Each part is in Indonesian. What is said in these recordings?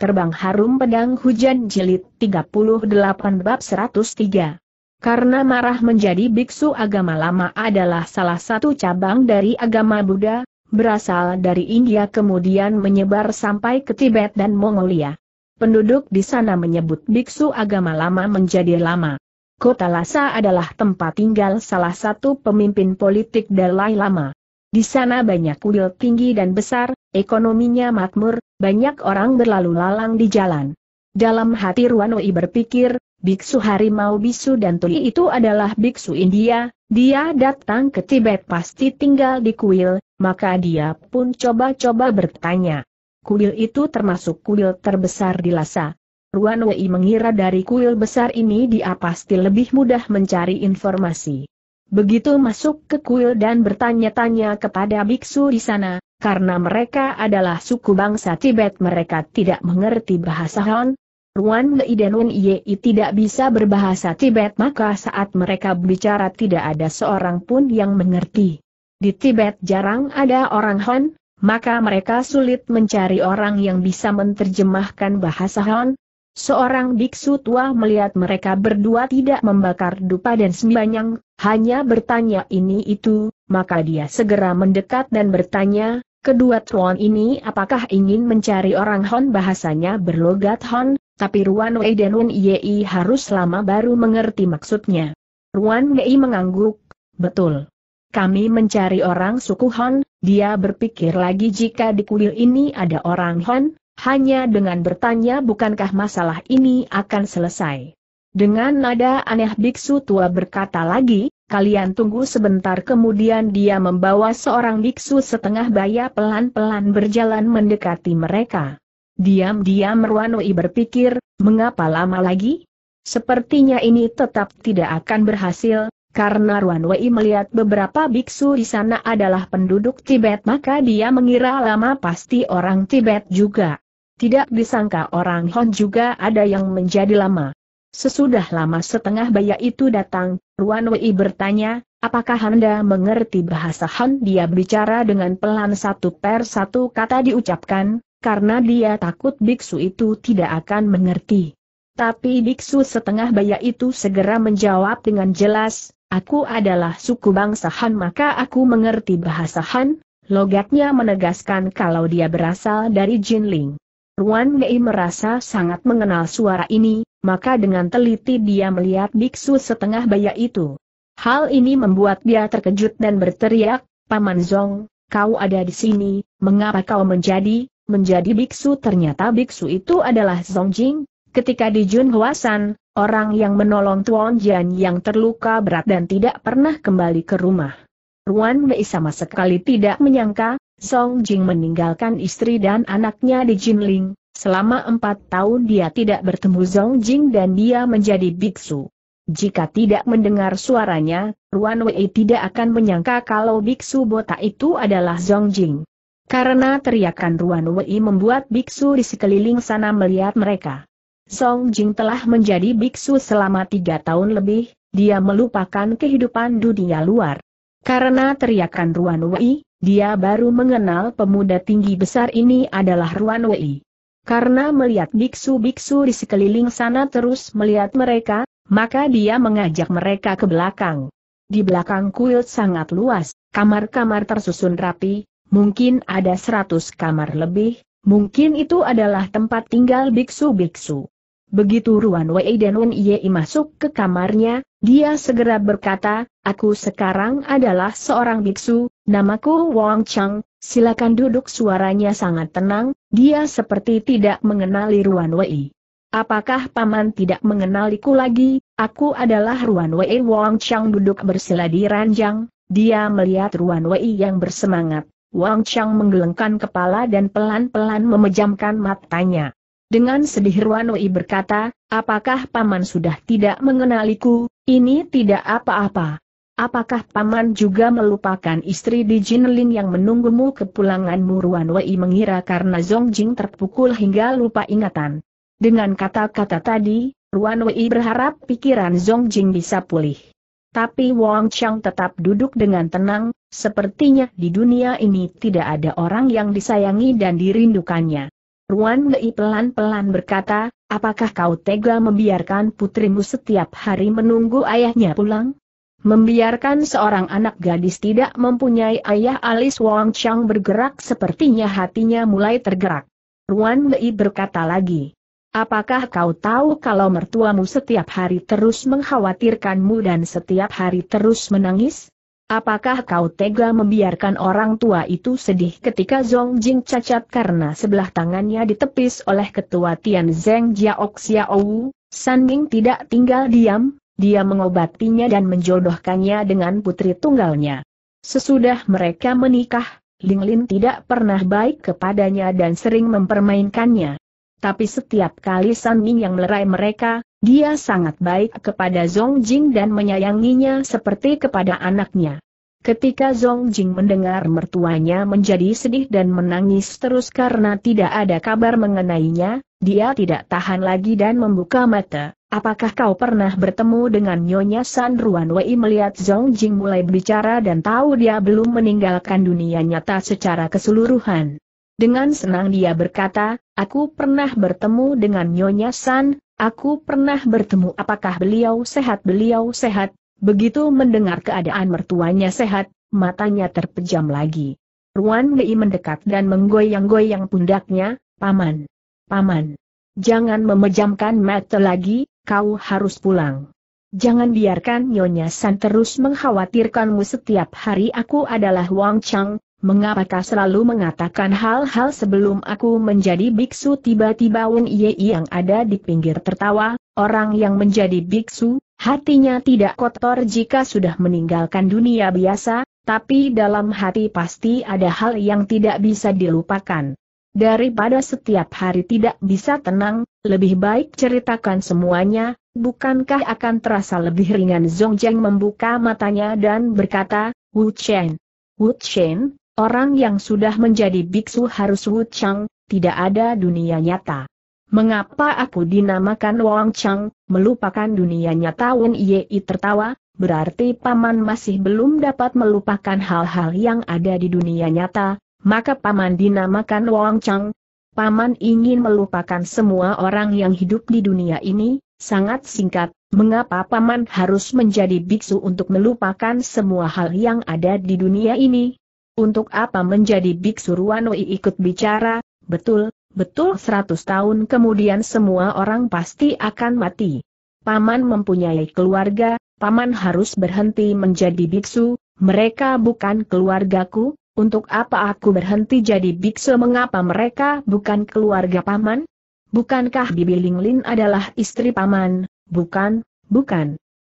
Terbang Harum Pedang Hujan Jilid 38 Bab 103. Karena marah menjadi biksu agama lama adalah salah satu cabang dari agama Buddha, berasal dari India kemudian menyebar sampai ke Tibet dan Mongolia. Penduduk di sana menyebut biksu agama lama menjadi lama. Kota Lhasa adalah tempat tinggal salah satu pemimpin politik Dalai Lama. Di sana banyak kuil tinggi dan besar, ekonominya makmur, banyak orang berlalu lalang di jalan. Dalam hati Ruan Wei berpikir, biksu harimau bisu dan tuli itu adalah biksu India, dia datang ke Tibet pasti tinggal di kuil, maka dia pun coba-coba bertanya. Kuil itu termasuk kuil terbesar di Lhasa. Ruan Wei mengira dari kuil besar ini dia pasti lebih mudah mencari informasi. Begitu masuk ke kuil dan bertanya-tanya kepada biksu di sana, karena mereka adalah suku bangsa Tibet mereka tidak mengerti bahasa Han. Ruan Wei dan Wen Yi tidak bisa berbahasa Tibet maka saat mereka bicara tidak ada seorang pun yang mengerti. Di Tibet jarang ada orang Han, maka mereka sulit mencari orang yang bisa menerjemahkan bahasa Han. Seorang biksu tua melihat mereka berdua tidak membakar dupa dan sembahyang, hanya bertanya ini itu, maka dia segera mendekat dan bertanya, kedua tuan ini apakah ingin mencari orang Han bahasanya berlogat Han, tapi Ruan Wei dan Wen Yi harus lama baru mengerti maksudnya. Ruan Wei mengangguk, betul. Kami mencari orang suku Han, dia berpikir lagi jika di kuil ini ada orang Han. Hanya dengan bertanya bukankah masalah ini akan selesai. Dengan nada aneh biksu tua berkata lagi, kalian tunggu sebentar kemudian dia membawa seorang biksu setengah baya pelan-pelan berjalan mendekati mereka. Diam-diam Ruan Wei berpikir, mengapa lama lagi? Sepertinya ini tetap tidak akan berhasil, karena Ruan Wei melihat beberapa biksu di sana adalah penduduk Tibet maka dia mengira lama pasti orang Tibet juga. Tidak disangka orang Han juga ada yang menjadi lama. Sesudah lama setengah baya itu datang, Ruan Wei bertanya, apakah Anda mengerti bahasa Han? Dia bicara dengan pelan satu per satu kata diucapkan, karena dia takut biksu itu tidak akan mengerti. Tapi biksu setengah baya itu segera menjawab dengan jelas, aku adalah suku bangsa Han maka aku mengerti bahasa Han, logatnya menegaskan kalau dia berasal dari Jinling. Ruan Wei merasa sangat mengenal suara ini, maka dengan teliti dia melihat biksu setengah baya itu. Hal ini membuat dia terkejut dan berteriak, Paman Zong, kau ada di sini, mengapa kau menjadi biksu? Ternyata biksu itu adalah Zong Jing. Ketika di Junhuasan, orang yang menolong Tuan Jian yang terluka berat dan tidak pernah kembali ke rumah. Ruan Wei sama sekali tidak menyangka, Zong Jing meninggalkan istri dan anaknya di Jinling, selama 4 tahun dia tidak bertemu Zong Jing dan dia menjadi biksu. Jika tidak mendengar suaranya, Ruan Wei tidak akan menyangka kalau biksu botak itu adalah Zong Jing. Karena teriakan Ruan Wei membuat biksu di sekeliling sana melihat mereka. Zong Jing telah menjadi biksu selama 3 tahun lebih, dia melupakan kehidupan dunia luar. Karena teriakan Ruan Wei, dia baru mengenal pemuda tinggi besar ini adalah Ruan Wei. Karena melihat biksu-biksu di sekeliling sana terus melihat mereka, maka dia mengajak mereka ke belakang. Di belakang kuil sangat luas, kamar-kamar tersusun rapi, mungkin ada 100 kamar lebih, mungkin itu adalah tempat tinggal biksu-biksu. Begitu Ruan Wei dan Wen Yi masuk ke kamarnya, dia segera berkata, aku sekarang adalah seorang biksu, namaku Wang Chang, silakan duduk. Suaranya sangat tenang, dia seperti tidak mengenali Ruan Wei. Apakah paman tidak mengenaliku lagi? Aku adalah Ruan Wei. Wang Chang duduk bersila di ranjang, dia melihat Ruan Wei yang bersemangat. Wang Chang menggelengkan kepala dan pelan-pelan memejamkan matanya. Dengan sedih Ruan Wei berkata, apakah paman sudah tidak mengenaliku? Ini tidak apa-apa. Apakah paman juga melupakan istri di Jinling yang menunggumu kepulanganmu? Ruan Wei mengira karena Zong Jing terpukul hingga lupa ingatan. Dengan kata-kata tadi, Ruan Wei berharap pikiran Zong Jing bisa pulih. Tapi Wang Chang tetap duduk dengan tenang, sepertinya di dunia ini tidak ada orang yang disayangi dan dirindukannya. Ruan Wei pelan-pelan berkata, apakah kau tega membiarkan putrimu setiap hari menunggu ayahnya pulang? Membiarkan seorang anak gadis tidak mempunyai ayah? Alis Wang Chang bergerak, sepertinya hatinya mulai tergerak. Ruan Wei berkata lagi, apakah kau tahu kalau mertuamu setiap hari terus mengkhawatirkanmu dan setiap hari terus menangis? Apakah kau tega membiarkan orang tua itu sedih? Ketika Zong Jing cacat karena sebelah tangannya ditepis oleh ketua Tian Zeng Jiao Xiao, San Ying tidak tinggal diam, dia mengobatinya dan menjodohkannya dengan putri tunggalnya. Sesudah mereka menikah, Ling Lin tidak pernah baik kepadanya dan sering mempermainkannya. Tapi setiap kali San Ying yang melerai mereka, dia sangat baik kepada Zong Jing dan menyayanginya seperti kepada anaknya. Ketika Zong Jing mendengar mertuanya menjadi sedih dan menangis terus karena tidak ada kabar mengenainya, dia tidak tahan lagi dan membuka mata. Apakah kau pernah bertemu dengan Nyonya San? Ruan Wei melihat Zong Jing mulai berbicara dan tahu dia belum meninggalkan dunia nyata secara keseluruhan. Dengan senang dia berkata, aku pernah bertemu dengan Nyonya San, aku pernah bertemu. Apakah beliau sehat? Beliau sehat. Begitu mendengar keadaan mertuanya sehat, matanya terpejam lagi. Ruan Wei mendekat dan menggoyang-goyang pundaknya, paman. Paman. Jangan memejamkan mata lagi, kau harus pulang. Jangan biarkan Nyonya San terus mengkhawatirkanmu setiap hari. Aku adalah Wang Chang. Mengapakah selalu mengatakan hal-hal sebelum aku menjadi biksu? Tiba-tiba Wen Yi yang ada di pinggir tertawa, orang yang menjadi biksu, hatinya tidak kotor jika sudah meninggalkan dunia biasa, tapi dalam hati pasti ada hal yang tidak bisa dilupakan. Daripada setiap hari tidak bisa tenang, lebih baik ceritakan semuanya, bukankah akan terasa lebih ringan? Zong Jing membuka matanya dan berkata, Wu Chen. Orang yang sudah menjadi biksu harus Wu Chang, tidak ada dunia nyata. Mengapa aku dinamakan Wang Chang, melupakan dunia nyata? Wen Yi tertawa, berarti paman masih belum dapat melupakan hal-hal yang ada di dunia nyata, maka paman dinamakan Wang Chang. Paman ingin melupakan semua orang yang hidup di dunia ini, sangat singkat. Mengapa paman harus menjadi biksu untuk melupakan semua hal yang ada di dunia ini? Untuk apa menjadi biksu? Ruan Wei ikut bicara, betul 100 tahun kemudian semua orang pasti akan mati. Paman mempunyai keluarga, paman harus berhenti menjadi biksu, mereka bukan keluargaku, untuk apa aku berhenti jadi biksu? Mengapa mereka bukan keluarga paman? Bukankah Bibi Ling Lin adalah istri paman? Bukan.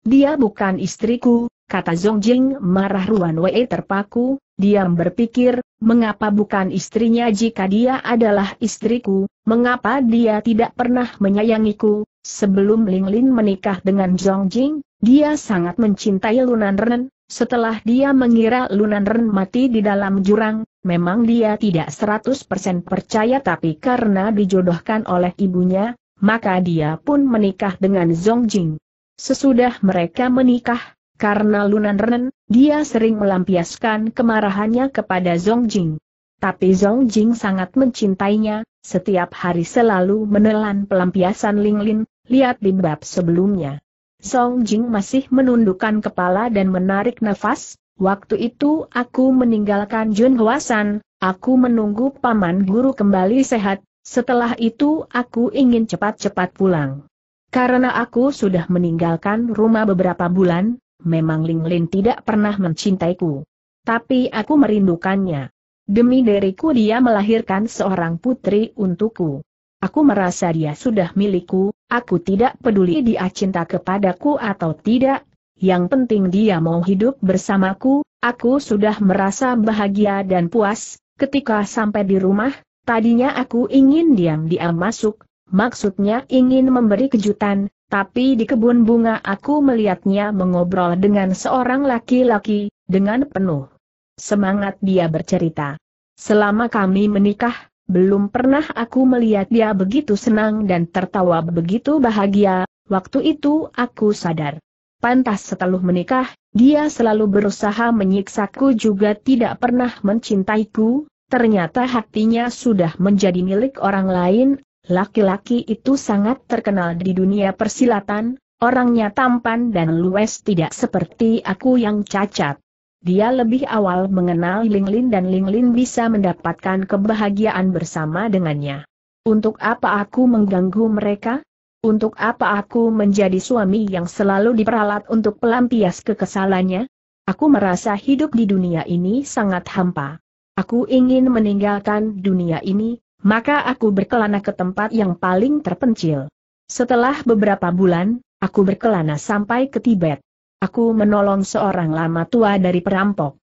Dia bukan istriku, kata Zong Jing marah. Ruan Wei terpaku. Dia berpikir, mengapa bukan istrinya? Jika dia adalah istriku, mengapa dia tidak pernah menyayangiku? Sebelum Ling Lin menikah dengan Zong Jing, dia sangat mencintai Lunan Ren. Setelah dia mengira Lunan Ren mati di dalam jurang, memang dia tidak 100% percaya, tapi karena dijodohkan oleh ibunya, maka dia pun menikah dengan Zong Jing. Sesudah mereka menikah, karena Lunan Ren, dia sering melampiaskan kemarahannya kepada Zong Jing. Tapi Zong Jing sangat mencintainya, setiap hari selalu menelan pelampiasan Ling Lin. Lihat di bab sebelumnya. Zong Jing masih menundukkan kepala dan menarik nafas. Waktu itu aku meninggalkan Jun Huasan, aku menunggu paman guru kembali sehat, setelah itu aku ingin cepat-cepat pulang. Karena aku sudah meninggalkan rumah beberapa bulan, memang Ling Lin tidak pernah mencintaiku. Tapi aku merindukannya. Demi diriku dia melahirkan seorang putri untukku. Aku merasa dia sudah milikku, aku tidak peduli dia cinta kepadaku atau tidak, yang penting dia mau hidup bersamaku, aku sudah merasa bahagia dan puas. Ketika sampai di rumah, tadinya aku ingin diam-diam masuk, maksudnya ingin memberi kejutan. Tapi di kebun bunga aku melihatnya mengobrol dengan seorang laki-laki, dengan penuh semangat dia bercerita. Selama kami menikah, belum pernah aku melihat dia begitu senang dan tertawa begitu bahagia, waktu itu aku sadar. Pantas setelah menikah, dia selalu berusaha menyiksaku juga tidak pernah mencintaiku, Ternyata hatinya sudah menjadi milik orang lain. Laki-laki itu sangat terkenal di dunia persilatan, orangnya tampan dan luwes, tidak seperti aku yang cacat. Dia lebih awal mengenal Linglin dan Linglin bisa mendapatkan kebahagiaan bersama dengannya. Untuk apa aku mengganggu mereka? Untuk apa aku menjadi suami yang selalu diperalat untuk pelampias kekesalannya? Aku merasa hidup di dunia ini sangat hampa. Aku ingin meninggalkan dunia ini. Maka aku berkelana ke tempat yang paling terpencil. Setelah beberapa bulan, aku berkelana sampai ke Tibet. Aku menolong seorang lama tua dari perampok.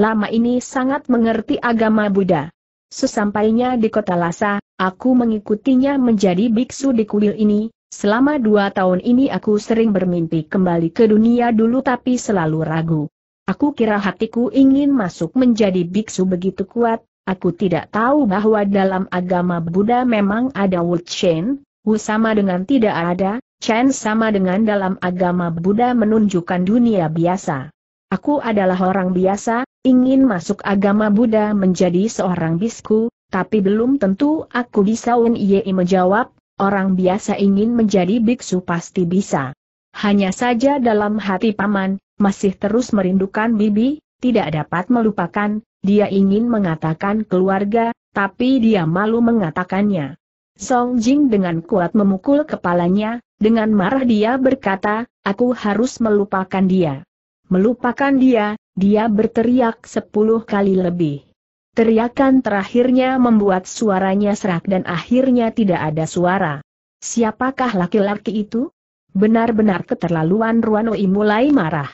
Lama ini sangat mengerti agama Buddha. Sesampainya di kota Lhasa, aku mengikutinya menjadi biksu di kuil ini. Selama 2 tahun ini aku sering bermimpi kembali ke dunia dulu tapi selalu ragu. Aku kira hatiku ingin masuk menjadi biksu begitu kuat. Aku tidak tahu bahwa dalam agama Buddha memang ada Wu Chen, Wu sama dengan tidak ada, Chen sama dengan dalam agama Buddha menunjukkan dunia biasa. Aku adalah orang biasa, ingin masuk agama Buddha menjadi seorang bhikkhu, tapi belum tentu aku bisa. Wen Yi menjawab, orang biasa ingin menjadi biksu pasti bisa. Hanya saja dalam hati paman, masih terus merindukan bibi, tidak dapat melupakan. Dia ingin mengatakan keluarga, tapi dia malu mengatakannya. Zong Jing dengan kuat memukul kepalanya, dengan marah dia berkata, aku harus melupakan dia. Melupakan dia berteriak 10 kali lebih. Teriakan terakhirnya membuat suaranya serak dan akhirnya tidak ada suara. Siapakah laki-laki itu? Benar-benar keterlaluan, Ruan Wei mulai marah.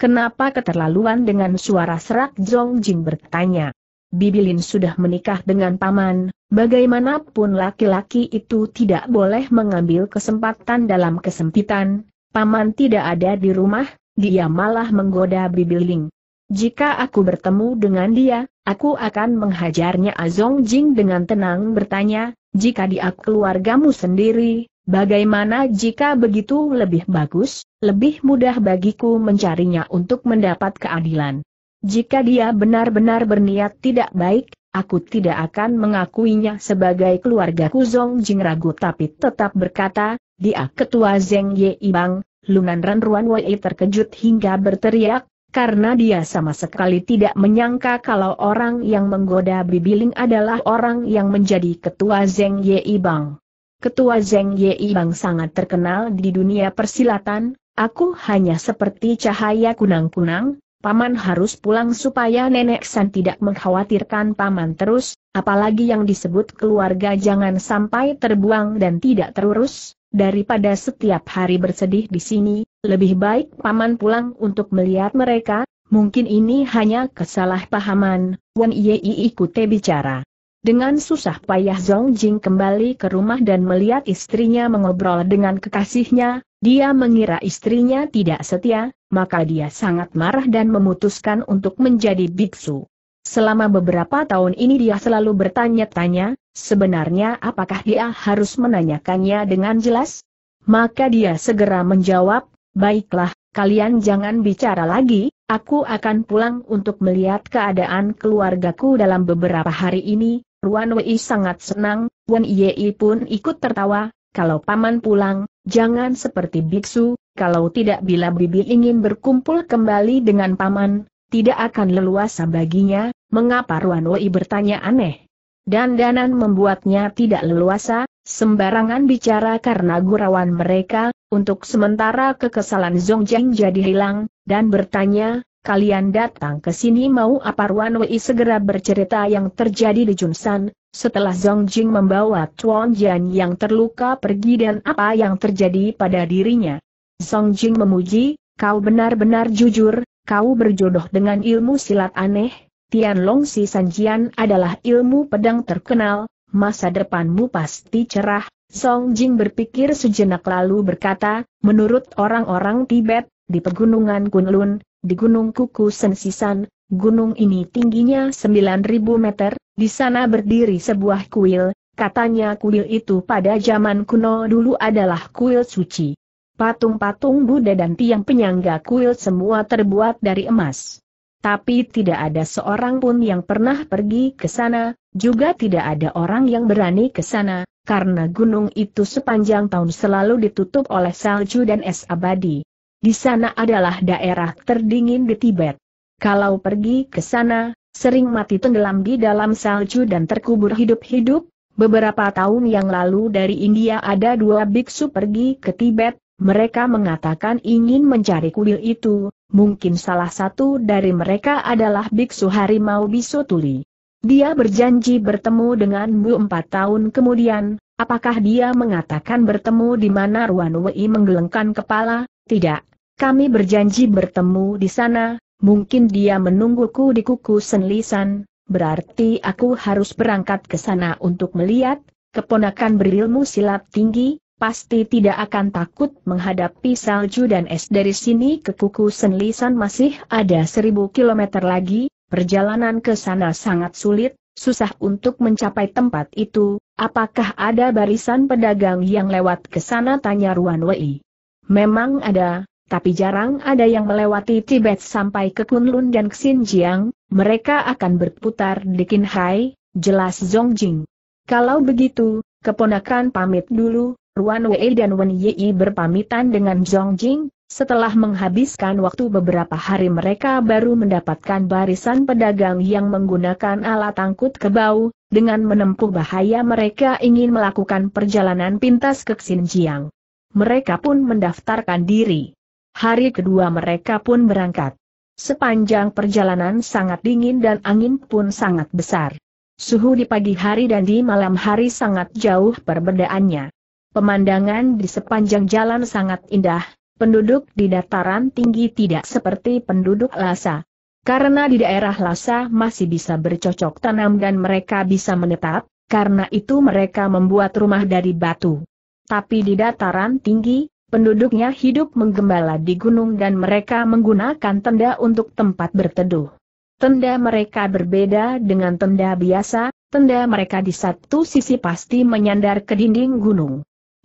Kenapa keterlaluan dengan suara serak? Zong Jing bertanya. Bibilin sudah menikah dengan paman, bagaimanapun laki-laki itu tidak boleh mengambil kesempatan dalam kesempitan, paman tidak ada di rumah, dia malah menggoda Bibilin. Jika aku bertemu dengan dia, aku akan menghajarnya. Zong Jing dengan tenang bertanya, jika dia keluargamu sendiri, bagaimana jika begitu? Lebih bagus, lebih mudah bagiku mencarinya untuk mendapat keadilan. Jika dia benar-benar berniat tidak baik, aku tidak akan mengakuinya sebagai keluargaku. Zong Jing ragu tapi tetap berkata, dia ketua Zheng Yi Bang. Lunan Ren Ruan Wei terkejut hingga berteriak, karena dia sama sekali tidak menyangka kalau orang yang menggoda Bibiling adalah orang yang menjadi ketua Zheng Yi Bang. Ketua Zheng Yi Bang sangat terkenal di dunia persilatan, aku hanya seperti cahaya kunang-kunang, paman harus pulang supaya Nenek San tidak mengkhawatirkan paman terus, apalagi yang disebut keluarga jangan sampai terbuang dan tidak terurus, daripada setiap hari bersedih di sini, lebih baik paman pulang untuk melihat mereka, mungkin ini hanya kesalahpahaman. Wen Yi ikuti bicara. Dengan susah payah Zong Jing kembali ke rumah dan melihat istrinya mengobrol dengan kekasihnya, dia mengira istrinya tidak setia, maka dia sangat marah dan memutuskan untuk menjadi biksu. Selama beberapa tahun ini dia selalu bertanya-tanya, sebenarnya apakah dia harus menanyakannya dengan jelas? Maka dia segera menjawab, baiklah, kalian jangan bicara lagi. Aku akan pulang untuk melihat keadaan keluargaku dalam beberapa hari ini. Ruan Wei sangat senang, Wen Yi pun ikut tertawa, kalau paman pulang, jangan seperti biksu, kalau tidak bila bibi ingin berkumpul kembali dengan paman, tidak akan leluasa baginya. Mengapa? Ruan Wei bertanya aneh. Dandanan membuatnya tidak leluasa, sembarangan bicara karena gurauan mereka, untuk sementara kekesalan Zong Jing jadi hilang. Dan bertanya, kalian datang ke sini mau apa? Ruan Wei segera bercerita yang terjadi di Junsan, setelah Zong Jing membawa Chuan Jian yang terluka pergi dan apa yang terjadi pada dirinya. Zong Jing memuji, kau benar-benar jujur, kau berjodoh dengan ilmu silat aneh, Tianlong Si Sanjian adalah ilmu pedang terkenal, masa depanmu pasti cerah. Zong Jing berpikir sejenak lalu berkata, menurut orang-orang Tibet, di pegunungan Kunlun, di gunung Kuku Senlisan, gunung ini tingginya 9.000 meter, di sana berdiri sebuah kuil, katanya kuil itu pada zaman kuno dulu adalah kuil suci. Patung-patung Buddha dan tiang penyangga kuil semua terbuat dari emas. tapi tidak ada seorang pun yang pernah pergi ke sana, juga tidak ada orang yang berani ke sana, karena gunung itu sepanjang tahun selalu ditutup oleh salju dan es abadi. Di sana adalah daerah terdingin di Tibet. Kalau pergi ke sana, sering mati tenggelam di dalam salju dan terkubur hidup-hidup. Beberapa tahun yang lalu dari India ada dua biksu pergi ke Tibet, mereka mengatakan ingin mencari kuil itu. Mungkin salah satu dari mereka adalah biksu harimau Bisotuli. Dia berjanji bertemu denganmu 4 tahun kemudian. Apakah dia mengatakan bertemu di mana? Ruan Wei menggelengkan kepala. Tidak, kami berjanji bertemu di sana. Mungkin dia menungguku di Kuku Senlisan. Berarti aku harus berangkat ke sana untuk melihat. Keponakan berilmu silat tinggi pasti tidak akan takut menghadapi salju dan es. Dari sini ke Kuku Senlisan masih ada 1000 kilometer lagi, perjalanan ke sana sangat sulit, susah untuk mencapai tempat itu. Apakah ada barisan pedagang yang lewat ke sana? Tanya Ruan Wei. Memang ada, tapi jarang ada yang melewati Tibet sampai ke Kunlun dan Xinjiang, mereka akan berputar di Qinghai, jelas Zong Jing. Kalau begitu, keponakan pamit dulu. Ruan Wei dan Wen Yi berpamitan dengan Zhong Jing. Setelah menghabiskan waktu beberapa hari mereka baru mendapatkan barisan pedagang yang menggunakan alat angkut kebau. Dengan menempuh bahaya mereka ingin melakukan perjalanan pintas ke Xinjiang. Mereka pun mendaftarkan diri. Hari kedua mereka pun berangkat. Sepanjang perjalanan sangat dingin dan angin pun sangat besar. Suhu di pagi hari dan di malam hari sangat jauh perbedaannya. Pemandangan di sepanjang jalan sangat indah, penduduk di dataran tinggi tidak seperti penduduk Lhasa. Karena di daerah Lhasa masih bisa bercocok tanam dan mereka bisa menetap, karena itu mereka membuat rumah dari batu. Tapi di dataran tinggi, penduduknya hidup menggembala di gunung dan mereka menggunakan tenda untuk tempat berteduh. Tenda mereka berbeda dengan tenda biasa, tenda mereka di satu sisi pasti menyandar ke dinding gunung.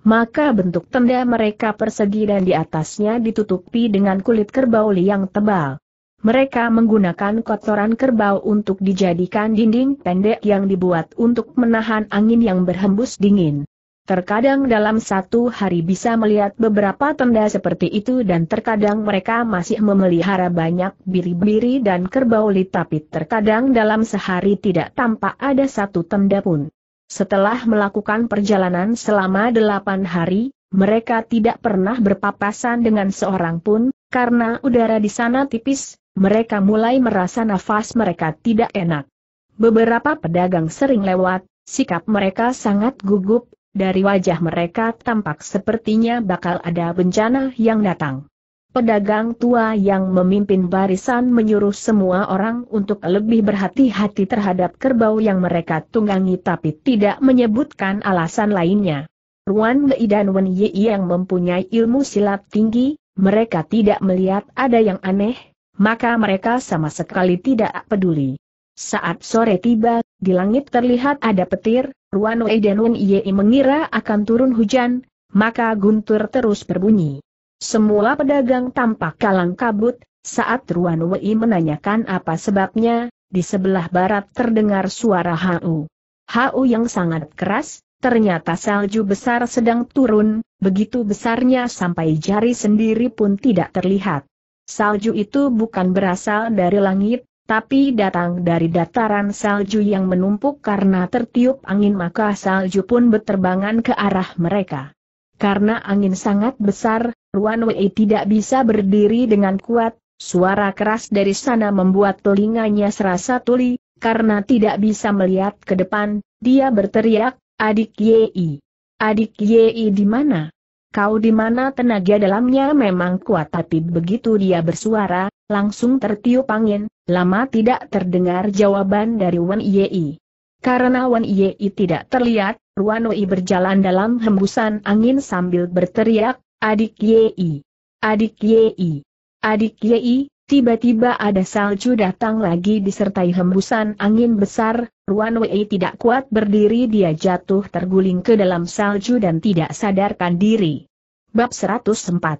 Maka bentuk tenda mereka persegi dan di atasnya ditutupi dengan kulit kerbau liang tebal. Mereka menggunakan kotoran kerbau untuk dijadikan dinding pendek yang dibuat untuk menahan angin yang berhembus dingin. Terkadang dalam satu hari bisa melihat beberapa tenda seperti itu dan terkadang mereka masih memelihara banyak biri-biri dan kerbau li, tapi terkadang dalam sehari tidak tampak ada satu tenda pun. Setelah melakukan perjalanan selama 8 hari, mereka tidak pernah berpapasan dengan seorang pun, karena udara di sana tipis, mereka mulai merasa nafas mereka tidak enak. Beberapa pedagang sering lewat, sikap mereka sangat gugup, dari wajah mereka tampak sepertinya bakal ada bencana yang datang. Pedagang tua yang memimpin barisan menyuruh semua orang untuk lebih berhati-hati terhadap kerbau yang mereka tunggangi tapi tidak menyebutkan alasan lainnya. Ruan Wei dan Wen Yi yang mempunyai ilmu silat tinggi, mereka tidak melihat ada yang aneh, maka mereka sama sekali tidak peduli. Saat sore tiba, di langit terlihat ada petir, Ruan Wei dan Wen Yi mengira akan turun hujan, maka guntur terus berbunyi. Semula pedagang tampak kalang kabut, saat Ruan Wei menanyakan apa sebabnya, di sebelah barat terdengar suara hau. Hau yang sangat keras, ternyata salju besar sedang turun, begitu besarnya sampai jari sendiri pun tidak terlihat. Salju itu bukan berasal dari langit, tapi datang dari dataran salju yang menumpuk karena tertiup angin maka salju pun berterbangan ke arah mereka. Karena angin sangat besar, Ruan Wei tidak bisa berdiri dengan kuat, suara keras dari sana membuat telinganya serasa tuli, karena tidak bisa melihat ke depan, dia berteriak, "Adik Yi! Adik Yi di mana? Kau di mana?" Tenaga dalamnya memang kuat tapi begitu dia bersuara, langsung tertiup angin, lama tidak terdengar jawaban dari Wen Yi. Karena Wen Yi tidak terlihat, Ruan Wei berjalan dalam hembusan angin sambil berteriak, "Adik Yi! Adik Yi! Adik Yi!" Tiba-tiba ada salju datang lagi disertai hembusan angin besar, Ruan Wei tidak kuat berdiri dia jatuh terguling ke dalam salju dan tidak sadarkan diri. Bab 104.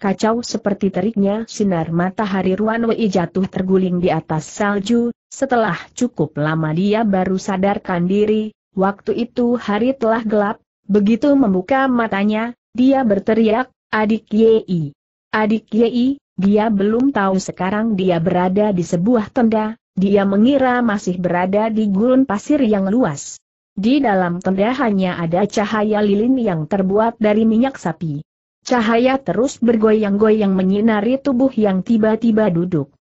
Kacau seperti teriknya sinar matahari, Ruan Wei jatuh terguling di atas salju. Setelah cukup lama dia baru sadarkan diri, waktu itu hari telah gelap. Begitu membuka matanya, dia berteriak, "Adik Yi! Adik Yi!" Dia belum tahu sekarang dia berada di sebuah tenda, dia mengira masih berada di gurun pasir yang luas. Di dalam tenda hanya ada cahaya lilin yang terbuat dari minyak sapi. Cahaya terus bergoyang-goyang menyinari tubuh yang tiba-tiba duduk.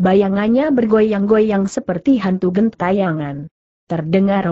Bayangannya bergoyang-goyang seperti hantu gentayangan. Terdengar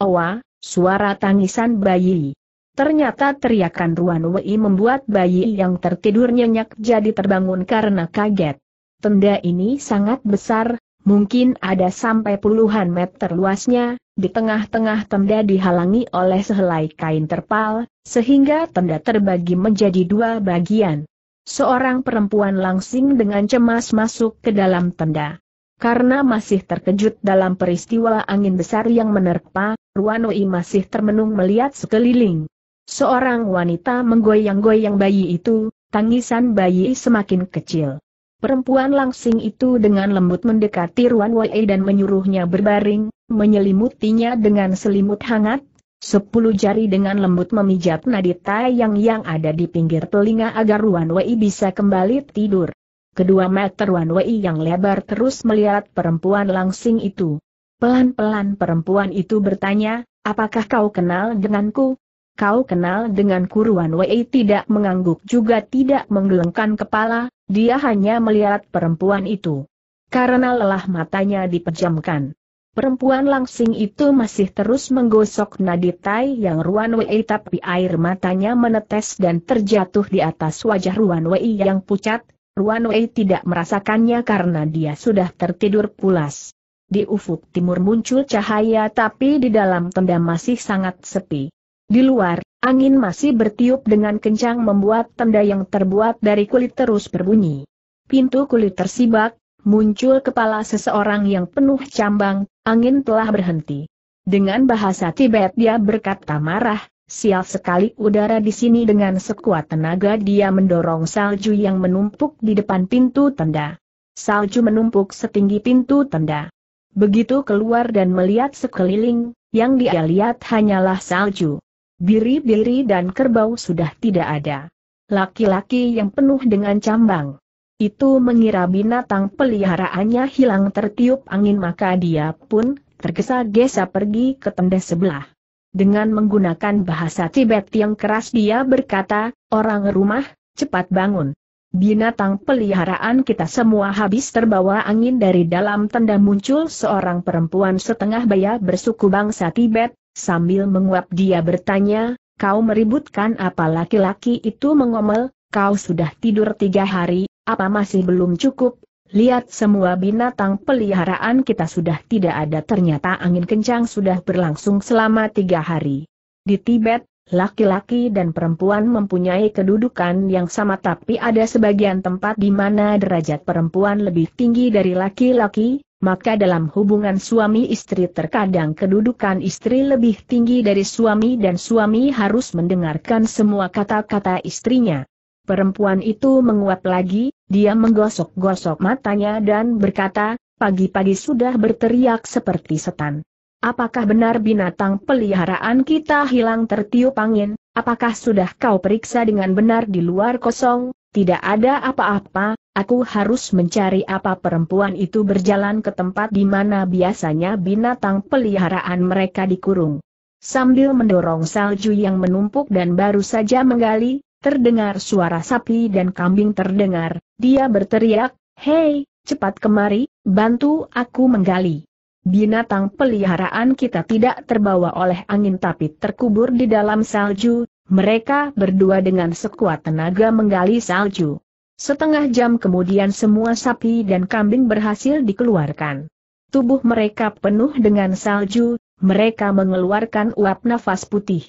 oa, suara tangisan bayi. Ternyata teriakan Ruan Wei membuat bayi yang tertidur nyenyak jadi terbangun karena kaget. Tenda ini sangat besar, mungkin ada sampai puluhan meter luasnya. Di tengah-tengah tenda dihalangi oleh sehelai kain terpal, sehingga tenda terbagi menjadi dua bagian. Seorang perempuan langsing dengan cemas masuk ke dalam tenda. Karena masih terkejut dalam peristiwa angin besar yang menerpa, Ruan Wei masih termenung melihat sekeliling. Seorang wanita menggoyang-goyang bayi itu, tangisan bayi semakin kecil. Perempuan langsing itu dengan lembut mendekati Ruan Wei dan menyuruhnya berbaring, menyelimutinya dengan selimut hangat. 10 jari dengan lembut memijat nadi tayang yang ada di pinggir telinga agar Ruan Wei bisa kembali tidur. Kedua mata Ruan Wei yang lebar terus melihat perempuan langsing itu. Pelan-pelan perempuan itu bertanya, "Apakah kau kenal denganku?" "Kau kenal denganku?" Ruan Wei tidak mengangguk juga tidak menggelengkan kepala, dia hanya melihat perempuan itu. Karena lelah matanya dipejamkan. Perempuan langsing itu masih terus menggosok nadi tai yang Ruan Wei, tapi air matanya menetes dan terjatuh di atas wajah Ruan Wei yang pucat. Ruan Wei tidak merasakannya karena dia sudah tertidur pulas. Di ufuk timur muncul cahaya, tapi di dalam tenda masih sangat sepi. Di luar, angin masih bertiup dengan kencang membuat tenda yang terbuat dari kulit terus berbunyi. Pintu kulit tersibak, muncul kepala seseorang yang penuh cambang, angin telah berhenti. Dengan bahasa Tibet dia berkata marah, "Sial sekali udara di sini!" Dengan sekuat tenaga dia mendorong salju yang menumpuk di depan pintu tenda. Salju menumpuk setinggi pintu tenda. Begitu keluar dan melihat sekeliling, yang dia lihat hanyalah salju. Biri-biri dan kerbau sudah tidak ada. Laki-laki yang penuh dengan cambang itu mengira binatang peliharaannya hilang tertiup angin, maka dia pun tergesa-gesa pergi ke tenda sebelah. Dengan menggunakan bahasa Tibet yang keras dia berkata, "Orang rumah, cepat bangun. Binatang peliharaan kita semua habis terbawa angin." Dari dalam tenda muncul seorang perempuan setengah baya bersuku bangsa Tibet. Sambil menguap dia bertanya, "Kau meributkan apa?" Laki-laki itu mengomel, "Kau sudah tidur 3 hari, apa masih belum cukup? Lihat, semua binatang peliharaan kita sudah tidak ada." Ternyata angin kencang sudah berlangsung selama 3 hari. Di Tibet, laki-laki dan perempuan mempunyai kedudukan yang sama, tapi ada sebagian tempat di mana derajat perempuan lebih tinggi dari laki-laki. Maka dalam hubungan suami istri terkadang kedudukan istri lebih tinggi dari suami dan suami harus mendengarkan semua kata-kata istrinya. Perempuan itu menguap lagi, dia menggosok-gosok matanya dan berkata, "Pagi-pagi sudah berteriak seperti setan. Apakah benar binatang peliharaan kita hilang tertiup angin? Apakah sudah kau periksa dengan benar?" Di luar kosong, tidak ada apa-apa. "Aku harus mencari apa." Perempuan itu berjalan ke tempat di mana biasanya binatang peliharaan mereka dikurung. Sambil mendorong salju yang menumpuk dan baru saja menggali, terdengar suara sapi dan kambing terdengar. Dia berteriak, "Hei, cepat kemari, bantu aku menggali. Binatang peliharaan kita tidak terbawa oleh angin tapi terkubur di dalam salju." Mereka berdua dengan sekuat tenaga menggali salju. Setengah jam kemudian semua sapi dan kambing berhasil dikeluarkan. Tubuh mereka penuh dengan salju, mereka mengeluarkan uap nafas putih.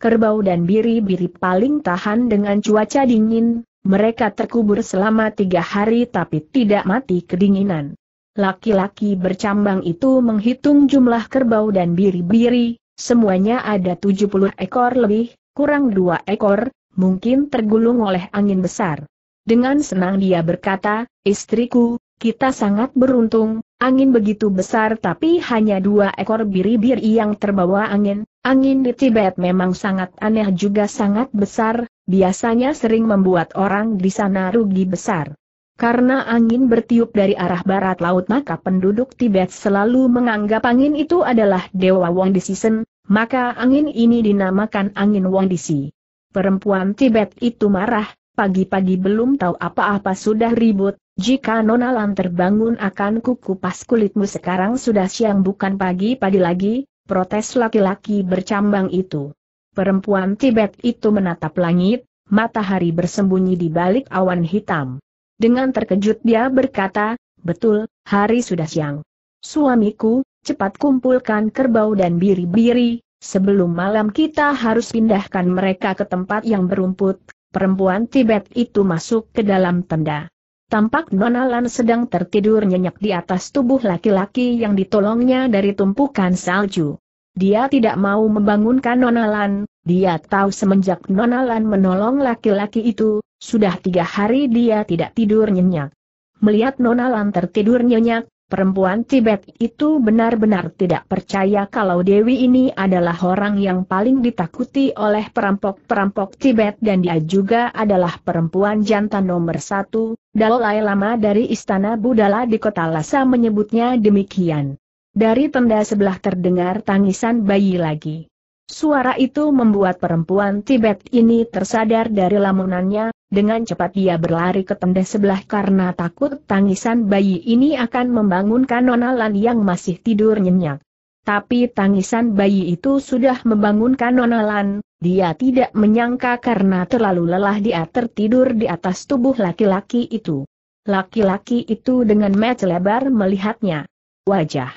Kerbau dan biri-biri paling tahan dengan cuaca dingin, mereka terkubur selama 3 hari tapi tidak mati kedinginan. Laki-laki bercambang itu menghitung jumlah kerbau dan biri-biri, semuanya ada 70 ekor lebih, kurang 2 ekor, mungkin tergulung oleh angin besar. Dengan senang dia berkata, "Istriku, kita sangat beruntung, angin begitu besar tapi hanya 2 ekor biri-biri yang terbawa angin. Angin di Tibet memang sangat aneh juga sangat besar, biasanya sering membuat orang di sana rugi besar. Karena angin bertiup dari arah barat laut maka penduduk Tibet selalu menganggap angin itu adalah Dewa Wondisisen, maka angin ini dinamakan angin Wondisi." Perempuan Tibet itu marah, pagi-pagi belum tahu apa-apa sudah ribut. "Jika Nona Lan terbangun akan kukupas kulitmu, sekarang sudah siang bukan pagi-pagi lagi," protes laki-laki bercambang itu. Perempuan Tibet itu menatap langit, matahari bersembunyi di balik awan hitam. Dengan terkejut dia berkata, "Betul, hari sudah siang. Suamiku, cepat kumpulkan kerbau dan biri-biri, sebelum malam kita harus pindahkan mereka ke tempat yang berumput." Perempuan Tibet itu masuk ke dalam tenda. Tampak Nona Lan sedang tertidur nyenyak di atas tubuh laki-laki yang ditolongnya dari tumpukan salju. Dia tidak mau membangunkan Nona Lan. Dia tahu semenjak Nona Lan menolong laki-laki itu, sudah 3 hari dia tidak tidur nyenyak. Melihat Nona Lan tertidur nyenyak, perempuan Tibet itu benar-benar tidak percaya kalau Dewi ini adalah orang yang paling ditakuti oleh perampok-perampok Tibet, dan dia juga adalah perempuan jantan nomor 1. Dalai Lama dari Istana Budala di kota Lhasa menyebutnya demikian. Dari tenda sebelah terdengar tangisan bayi lagi. Suara itu membuat perempuan Tibet ini tersadar dari lamunannya. Dengan cepat dia berlari ke tenda sebelah karena takut tangisan bayi ini akan membangunkan Nona Lan yang masih tidur nyenyak. Tapi tangisan bayi itu sudah membangunkan Nona Lan. Dia tidak menyangka karena terlalu lelah dia tertidur di atas tubuh laki-laki itu. Laki-laki itu dengan mata lebar melihatnya. Wajah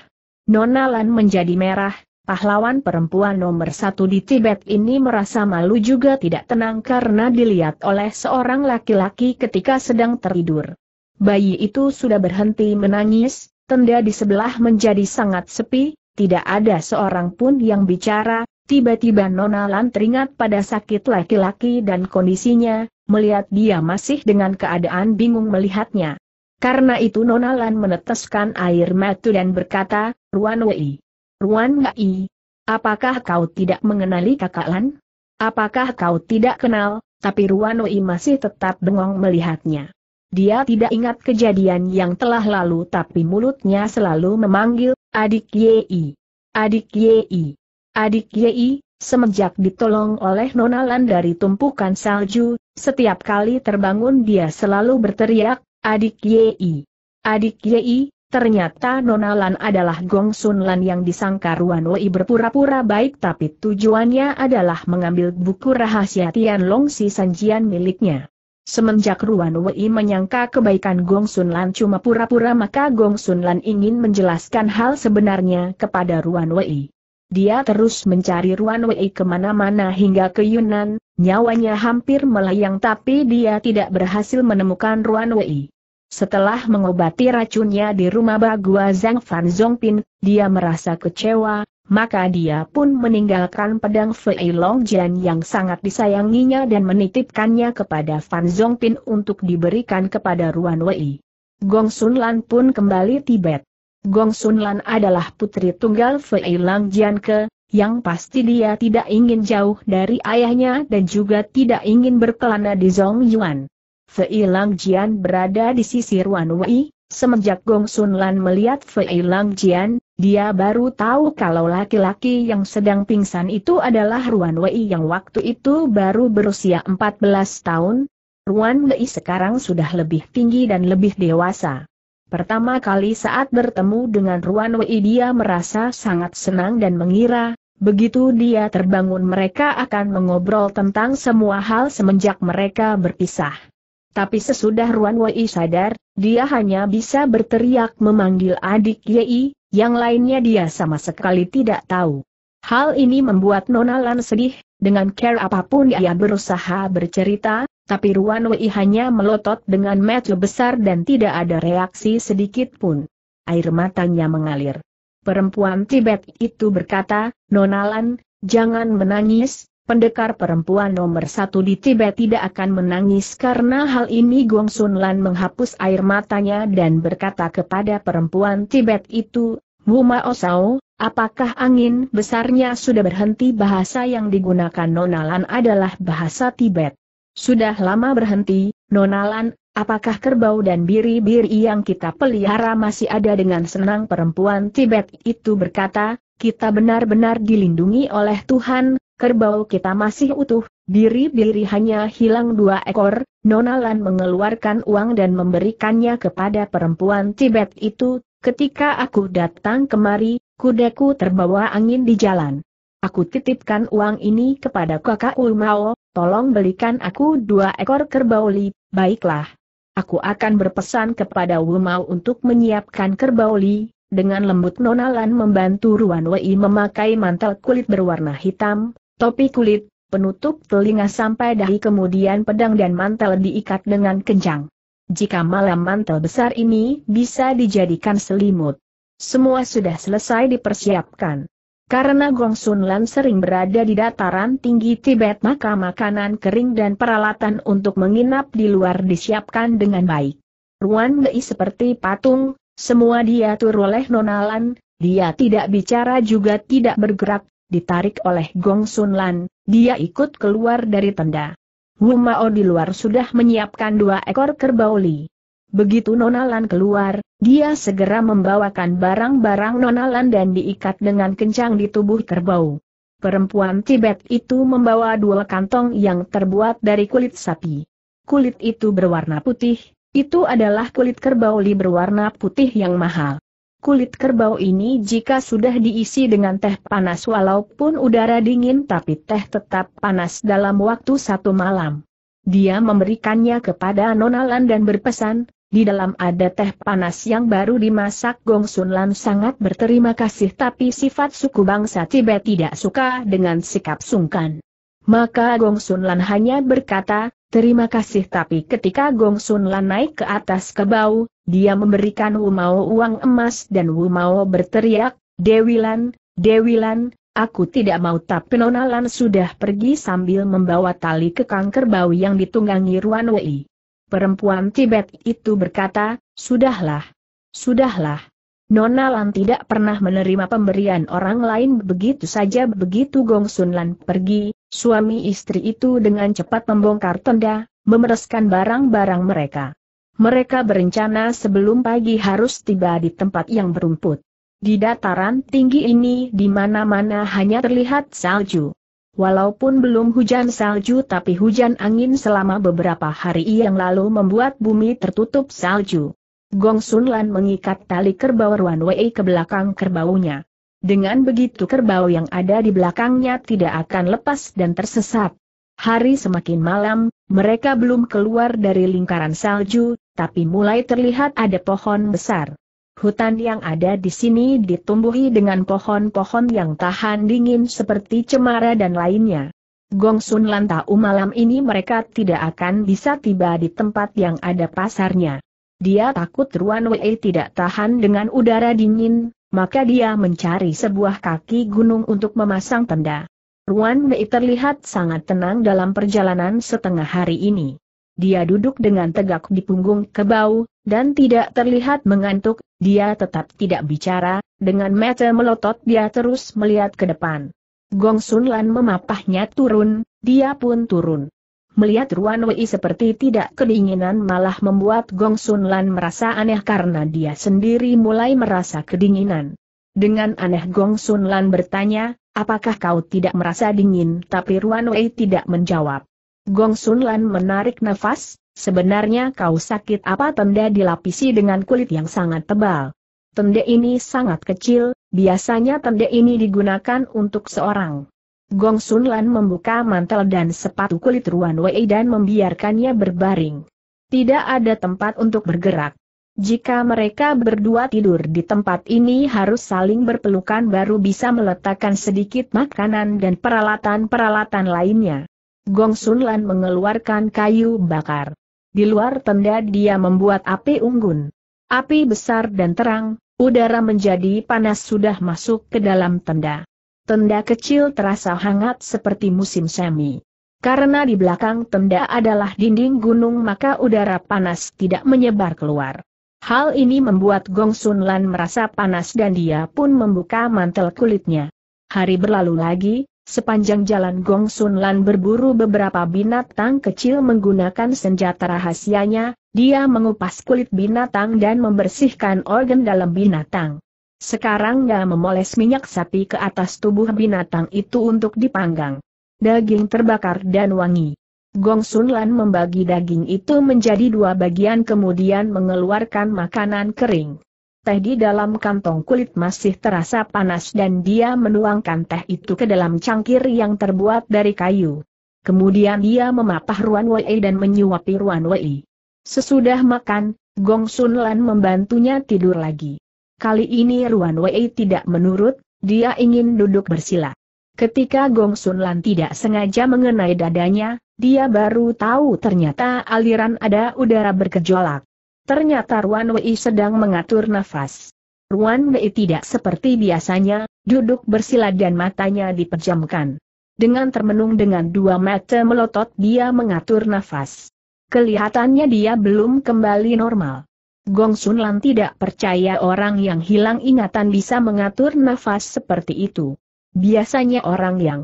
Nona Lan menjadi merah. Pahlawan perempuan nomor 1 di Tibet ini merasa malu juga tidak tenang karena dilihat oleh seorang laki-laki ketika sedang tertidur. Bayi itu sudah berhenti menangis, tenda di sebelah menjadi sangat sepi, tidak ada seorang pun yang bicara. Tiba-tiba Nona Lan teringat pada sakit laki-laki dan kondisinya, melihat dia masih dengan keadaan bingung melihatnya. Karena itu Nona Lan meneteskan air mata dan berkata, "Ruan Wei. Ruan Wei, apakah kau tidak mengenali kakak Lan? Apakah kau tidak kenal?" Tapi Ruan Wei masih tetap bengong melihatnya. Dia tidak ingat kejadian yang telah lalu tapi mulutnya selalu memanggil, "Adik Yei. Adik Yei. Adik Yei." Semenjak ditolong oleh Nona Lan dari tumpukan salju, setiap kali terbangun dia selalu berteriak, "Adik Yei. Adik Yei." Ternyata Nona Lan adalah Gongsun Lan yang disangka Ruan Wei berpura-pura baik tapi tujuannya adalah mengambil buku rahasia Tianlong Si Sanjian miliknya. Semenjak Ruan Wei menyangka kebaikan Gongsun Lan cuma pura-pura maka Gongsun Lan ingin menjelaskan hal sebenarnya kepada Ruan Wei. Dia terus mencari Ruan Wei kemana-mana hingga ke Yunnan, nyawanya hampir melayang tapi dia tidak berhasil menemukan Ruan Wei. Setelah mengobati racunnya di rumah Bagua Zhang Fan Zongpin, dia merasa kecewa, maka dia pun meninggalkan pedang Fei Long Jian yang sangat disayanginya dan menitipkannya kepada Fan Zongpin untuk diberikan kepada Ruan Wei. Gongsun Lan pun kembali Tibet. Gongsun Lan adalah putri tunggal Fei Long Jian yang pasti dia tidak ingin jauh dari ayahnya dan juga tidak ingin berkelana di Zongyuan. Fei Long Jian berada di sisi Ruan Wei. Semenjak Gongsun Lan melihat Fei Long Jian, dia baru tahu kalau laki-laki yang sedang pingsan itu adalah Ruan Wei yang waktu itu baru berusia 14 tahun. Ruan Wei sekarang sudah lebih tinggi dan lebih dewasa. Pertama kali saat bertemu dengan Ruan Wei dia merasa sangat senang dan mengira, begitu dia terbangun mereka akan mengobrol tentang semua hal semenjak mereka berpisah. Tapi sesudah Ruan Wei sadar, dia hanya bisa berteriak memanggil Adik Yei, yang lainnya dia sama sekali tidak tahu. Hal ini membuat Nona Lan sedih, dengan care apapun dia berusaha bercerita, tapi Ruan Wei hanya melotot dengan mata besar dan tidak ada reaksi sedikit pun. Air matanya mengalir. Perempuan Tibet itu berkata, "Nona Lan, jangan menangis, Pendekar perempuan nomor satu di Tibet tidak akan menangis karena hal ini. Gongsun Lan menghapus air matanya dan berkata kepada perempuan Tibet itu, "Wuma Osao, apakah angin besarnya sudah berhenti?" Bahasa yang digunakan Nona Lan adalah bahasa Tibet. "Sudah lama berhenti, Nona Lan. Apakah kerbau dan biri-biri yang kita pelihara masih ada?" Dengan senang perempuan Tibet itu berkata, "Kita benar-benar dilindungi oleh Tuhan, kerbau kita masih utuh, biri-biri hanya hilang 2 ekor, Nona Lan mengeluarkan uang dan memberikannya kepada perempuan Tibet itu. "Ketika aku datang kemari, kudaku terbawa angin di jalan. Aku titipkan uang ini kepada kakak Ulmao, tolong belikan aku 2 ekor kerbau." "Baiklah. Aku akan berpesan kepada Wu Mau untuk menyiapkan kerbau li." Dengan lembut Nona Lan membantu Ruan Wei memakai mantel kulit berwarna hitam, topi kulit, penutup telinga sampai dahi, kemudian pedang dan mantel diikat dengan kencang. Jika malam mantel besar ini bisa dijadikan selimut. Semua sudah selesai dipersiapkan. Karena Gongsun Lan sering berada di dataran tinggi Tibet, maka makanan kering dan peralatan untuk menginap di luar disiapkan dengan baik. Ruan Wei seperti patung, semua diatur oleh Nona Lan. Dia tidak bicara juga tidak bergerak. Ditarik oleh Gongsun Lan, dia ikut keluar dari tenda. Wu Mao di luar sudah menyiapkan 2 ekor kerbau li. Begitu Nona Lan keluar, dia segera membawakan barang-barang Nona Lan dan diikat dengan kencang di tubuh kerbau. Perempuan Tibet itu membawa 2 kantong yang terbuat dari kulit sapi. Kulit itu berwarna putih, itu adalah kulit kerbau li berwarna putih yang mahal. Kulit kerbau ini jika sudah diisi dengan teh panas, walaupun udara dingin tapi teh tetap panas dalam waktu 1 malam. Dia memberikannya kepada Nona Lan dan berpesan, "Di dalam ada teh panas yang baru dimasak." Gongsun Lan sangat berterima kasih, tapi sifat suku bangsa Tibet tidak suka dengan sikap sungkan. Maka Gongsun Lan hanya berkata, "Terima kasih." Tapi ketika Gongsun Lan naik ke atas kerbau, dia memberikan Wu Mao uang emas dan Wu Mao berteriak, "Dewi Lan, Dewi Lan, aku tidak mau." Tapi Nona Lan sudah pergi sambil membawa tali kekang kerbau yang ditunggangi Ruan Wei. Perempuan Tibet itu berkata, "Sudahlah. Sudahlah. Nona Lan tidak pernah menerima pemberian orang lain begitu saja." Begitu Gongsun Lan pergi, suami istri itu dengan cepat membongkar tenda, memereskan barang-barang mereka. Mereka berencana sebelum pagi harus tiba di tempat yang berumput. Di dataran tinggi ini di mana-mana hanya terlihat salju. Walaupun belum hujan salju, tapi hujan angin selama beberapa hari yang lalu membuat bumi tertutup salju. Gongsun Lan mengikat tali kerbau Ruan Wei ke belakang kerbaunya. Dengan begitu kerbau yang ada di belakangnya tidak akan lepas dan tersesat. Hari semakin malam, mereka belum keluar dari lingkaran salju, tapi mulai terlihat ada pohon besar. Hutan yang ada di sini ditumbuhi dengan pohon-pohon yang tahan dingin seperti cemara dan lainnya. Gongsun Lan tahu malam ini mereka tidak akan bisa tiba di tempat yang ada pasarnya. Dia takut Ruan Wei tidak tahan dengan udara dingin, maka dia mencari sebuah kaki gunung untuk memasang tenda. Ruan Wei terlihat sangat tenang dalam perjalanan setengah hari ini. Dia duduk dengan tegak di punggung kerbau, dan tidak terlihat mengantuk. Dia tetap tidak bicara, dengan mata melotot dia terus melihat ke depan. Gongsun Lan memapahnya turun, dia pun turun. Melihat Ruan Wei seperti tidak kedinginan malah membuat Gongsun Lan merasa aneh karena dia sendiri mulai merasa kedinginan. Dengan aneh Gongsun Lan bertanya, "Apakah kau tidak merasa dingin?" Tapi Ruan Wei tidak menjawab. Gongsun Lan menarik nafas, "Sebenarnya kau sakit apa?" Tenda dilapisi dengan kulit yang sangat tebal. Tenda ini sangat kecil, biasanya tenda ini digunakan untuk seorang. Gongsun Lan membuka mantel dan sepatu kulit Ruan Wei dan membiarkannya berbaring. Tidak ada tempat untuk bergerak. Jika mereka berdua tidur di tempat ini harus saling berpelukan baru bisa meletakkan sedikit makanan dan peralatan-peralatan lainnya. Gongsun Lan mengeluarkan kayu bakar. Di luar tenda dia membuat api unggun. Api besar dan terang, udara menjadi panas sudah masuk ke dalam tenda. Tenda kecil terasa hangat seperti musim semi. Karena di belakang tenda adalah dinding gunung, maka udara panas tidak menyebar keluar. Hal ini membuat Gongsun Lan merasa panas dan dia pun membuka mantel kulitnya. Hari berlalu lagi, sepanjang jalan Gongsun Lan berburu beberapa binatang kecil menggunakan senjata rahasianya. Dia mengupas kulit binatang dan membersihkan organ dalam binatang. Sekarang dia memoles minyak sapi ke atas tubuh binatang itu untuk dipanggang. Daging terbakar dan wangi. Gongsun Lan membagi daging itu menjadi dua bagian kemudian mengeluarkan makanan kering. Teh di dalam kantong kulit masih terasa panas dan dia menuangkan teh itu ke dalam cangkir yang terbuat dari kayu. Kemudian dia memapah Ruan Wei dan menyuapi Ruan Wei. Sesudah makan, Gongsun Lan membantunya tidur lagi. Kali ini Ruan Wei tidak menurut, dia ingin duduk bersila. Ketika Gongsun Lan tidak sengaja mengenai dadanya, dia baru tahu ternyata aliran ada udara bergejolak. Ternyata Ruan Wei sedang mengatur nafas. Ruan Wei tidak seperti biasanya, duduk bersila dan matanya dipejamkan. Dengan termenung dengan dua mata melotot dia mengatur nafas. Kelihatannya dia belum kembali normal. Gongsun Lan tidak percaya orang yang hilang ingatan bisa mengatur nafas seperti itu. Biasanya orang yang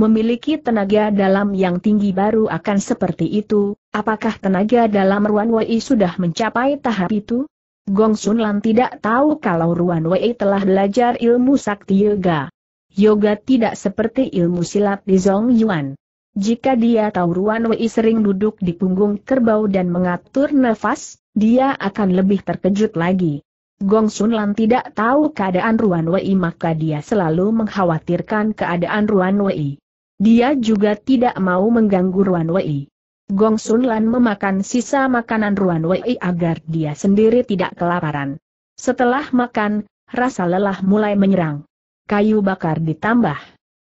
memiliki tenaga dalam yang tinggi baru akan seperti itu. Apakah tenaga dalam Ruan Wei sudah mencapai tahap itu? Gongsun Lan tidak tahu kalau Ruan Wei telah belajar ilmu sakti yoga. Yoga tidak seperti ilmu silat di Zhong Yuan. Jika dia tahu Ruan Wei sering duduk di punggung kerbau dan mengatur nafas, dia akan lebih terkejut lagi. Gongsun Lan tidak tahu keadaan Ruan Wei maka dia selalu mengkhawatirkan keadaan Ruan Wei. Dia juga tidak mau mengganggu Ruan Wei. Gongsun Lan memakan sisa makanan Ruan Wei agar dia sendiri tidak kelaparan. Setelah makan, rasa lelah mulai menyerang. Kayu bakar ditambah.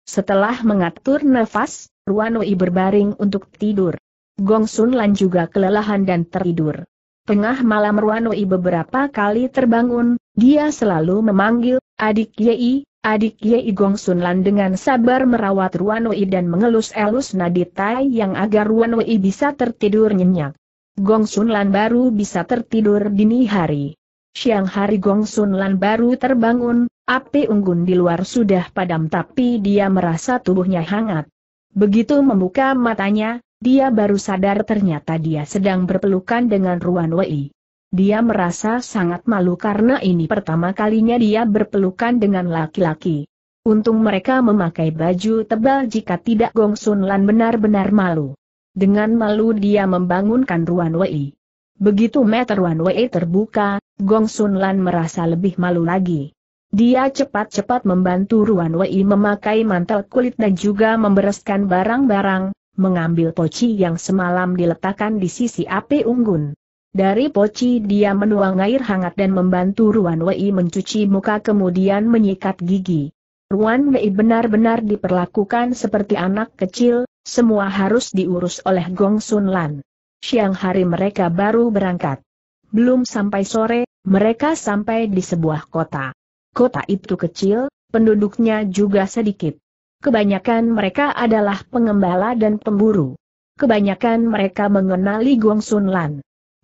Setelah mengatur nafas, Ruan Wei berbaring untuk tidur. Gongsun Lan juga kelelahan dan tertidur. Tengah malam Ruan Wei beberapa kali terbangun, dia selalu memanggil, "Adik Yei, Adik Yei." Gongsun Lan dengan sabar merawat Ruan Wei dan mengelus-elus nadi tai yang agar Ruan Wei bisa tertidur nyenyak. Gongsun Lan baru bisa tertidur dini hari. Siang hari Gongsun Lan baru terbangun, api unggun di luar sudah padam tapi dia merasa tubuhnya hangat. Begitu membuka matanya, dia baru sadar ternyata dia sedang berpelukan dengan Ruan Wei. Dia merasa sangat malu karena ini pertama kalinya dia berpelukan dengan laki-laki. Untung mereka memakai baju tebal jika tidak Gongsun Lan benar-benar malu. Dengan malu dia membangunkan Ruan Wei. Begitu mata Ruan Wei terbuka, Gongsun Lan merasa lebih malu lagi. Dia cepat-cepat membantu Ruan Wei memakai mantel kulit dan juga membereskan barang-barang. Mengambil poci yang semalam diletakkan di sisi api unggun. Dari poci dia menuang air hangat dan membantu Ruan Wei mencuci muka kemudian menyikat gigi. Ruan Wei benar-benar diperlakukan seperti anak kecil, semua harus diurus oleh Gongsun Lan. Siang hari mereka baru berangkat. Belum sampai sore, mereka sampai di sebuah kota. Kota itu kecil, penduduknya juga sedikit. Kebanyakan mereka adalah pengembala dan pemburu. Kebanyakan mereka mengenali Gongsun Lan.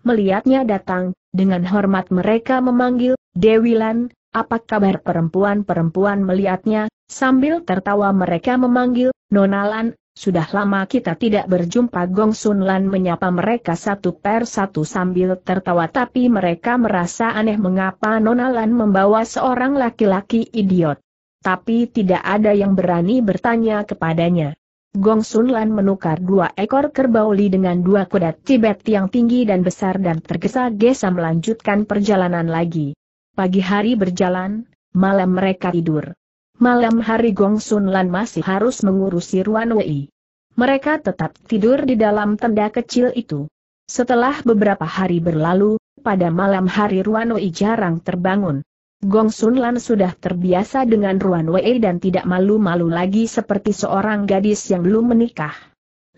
Melihatnya datang, dengan hormat mereka memanggil, "Dewi Lan, apa kabar?" Perempuan-perempuan melihatnya, sambil tertawa mereka memanggil, "Nona Lan, sudah lama kita tidak berjumpa." Gongsun Lan menyapa mereka satu per satu sambil tertawa tapi mereka merasa aneh mengapa Nona Lan membawa seorang laki-laki idiot. Tapi tidak ada yang berani bertanya kepadanya. Gongsun Lan menukar dua ekor kerbau Li dengan dua kuda Tibet yang tinggi dan besar dan tergesa-gesa melanjutkan perjalanan lagi. Pagi hari berjalan, malam mereka tidur. Malam hari Gongsun Lan masih harus mengurusi Ruan Wei. Mereka tetap tidur di dalam tenda kecil itu. Setelah beberapa hari berlalu, pada malam hari Ruan Wei jarang terbangun. Gongsun Lan sudah terbiasa dengan Ruan Wei dan tidak malu-malu lagi seperti seorang gadis yang belum menikah.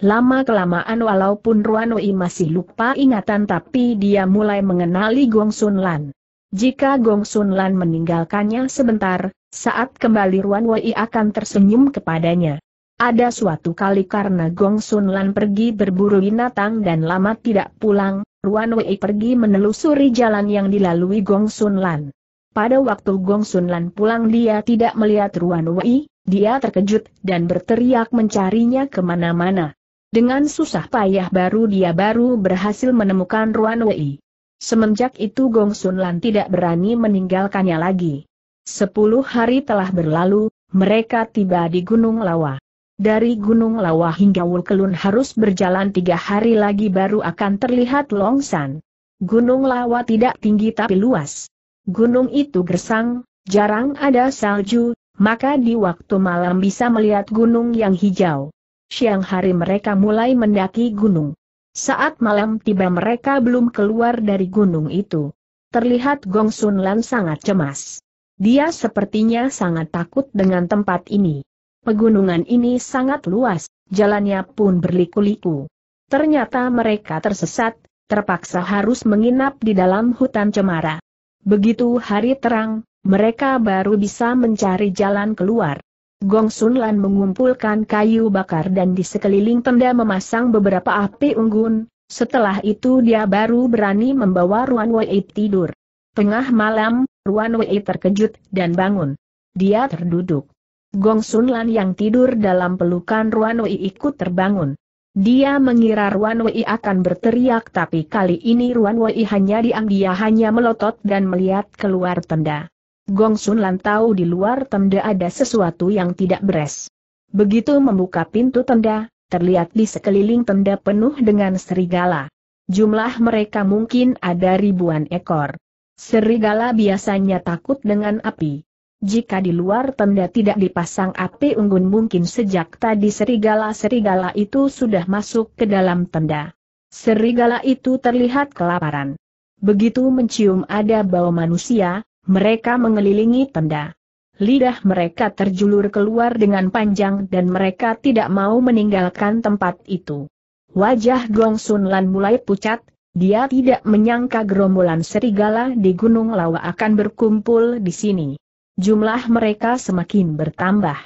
Lama-kelamaan walaupun Ruan Wei masih lupa ingatan tapi dia mulai mengenali Gongsun Lan. Jika Gongsun Lan meninggalkannya sebentar, saat kembali Ruan Wei akan tersenyum kepadanya. Ada suatu kali karena Gongsun Lan pergi berburu binatang dan lama tidak pulang, Ruan Wei pergi menelusuri jalan yang dilalui Gongsun Lan. Pada waktu Gongsun Lan pulang dia tidak melihat Ruan Wei, dia terkejut dan berteriak mencarinya kemana-mana. Dengan susah payah dia baru berhasil menemukan Ruan Wei. Semenjak itu Gongsun Lan tidak berani meninggalkannya lagi. 10 hari telah berlalu, mereka tiba di Gunung Lawa. Dari Gunung Lawa hingga Wu Kelun harus berjalan 3 hari lagi baru akan terlihat Longsan. Gunung Lawa tidak tinggi tapi luas. Gunung itu gersang, jarang ada salju, maka di waktu malam bisa melihat gunung yang hijau. Siang hari mereka mulai mendaki gunung. Saat malam tiba mereka belum keluar dari gunung itu. Terlihat Gongsun Lan sangat cemas. Dia sepertinya sangat takut dengan tempat ini. Pegunungan ini sangat luas, jalannya pun berliku-liku. Ternyata mereka tersesat, terpaksa harus menginap di dalam hutan cemara. Begitu hari terang, mereka baru bisa mencari jalan keluar. Gongsun Lan mengumpulkan kayu bakar dan di sekeliling tenda memasang beberapa api unggun, setelah itu dia baru berani membawa Ruan Wei tidur. Tengah malam, Ruan Wei terkejut dan bangun. Dia terduduk. Gongsun Lan yang tidur dalam pelukan Ruan Wei ikut terbangun. Dia mengira Ruan Wei akan berteriak tapi kali ini Ruan Wei hanya diam, dia hanya melotot dan melihat keluar tenda. Gongsun Lan tahu di luar tenda ada sesuatu yang tidak beres. Begitu membuka pintu tenda, terlihat di sekeliling tenda penuh dengan serigala. Jumlah mereka mungkin ada ribuan ekor. Serigala biasanya takut dengan api. Jika di luar tenda tidak dipasang api unggun mungkin sejak tadi serigala-serigala itu sudah masuk ke dalam tenda. Serigala itu terlihat kelaparan. Begitu mencium ada bau manusia, mereka mengelilingi tenda. Lidah mereka terjulur keluar dengan panjang dan mereka tidak mau meninggalkan tempat itu. Wajah Gongsun Lan mulai pucat, dia tidak menyangka gerombolan serigala di Gunung Lawa akan berkumpul di sini. Jumlah mereka semakin bertambah.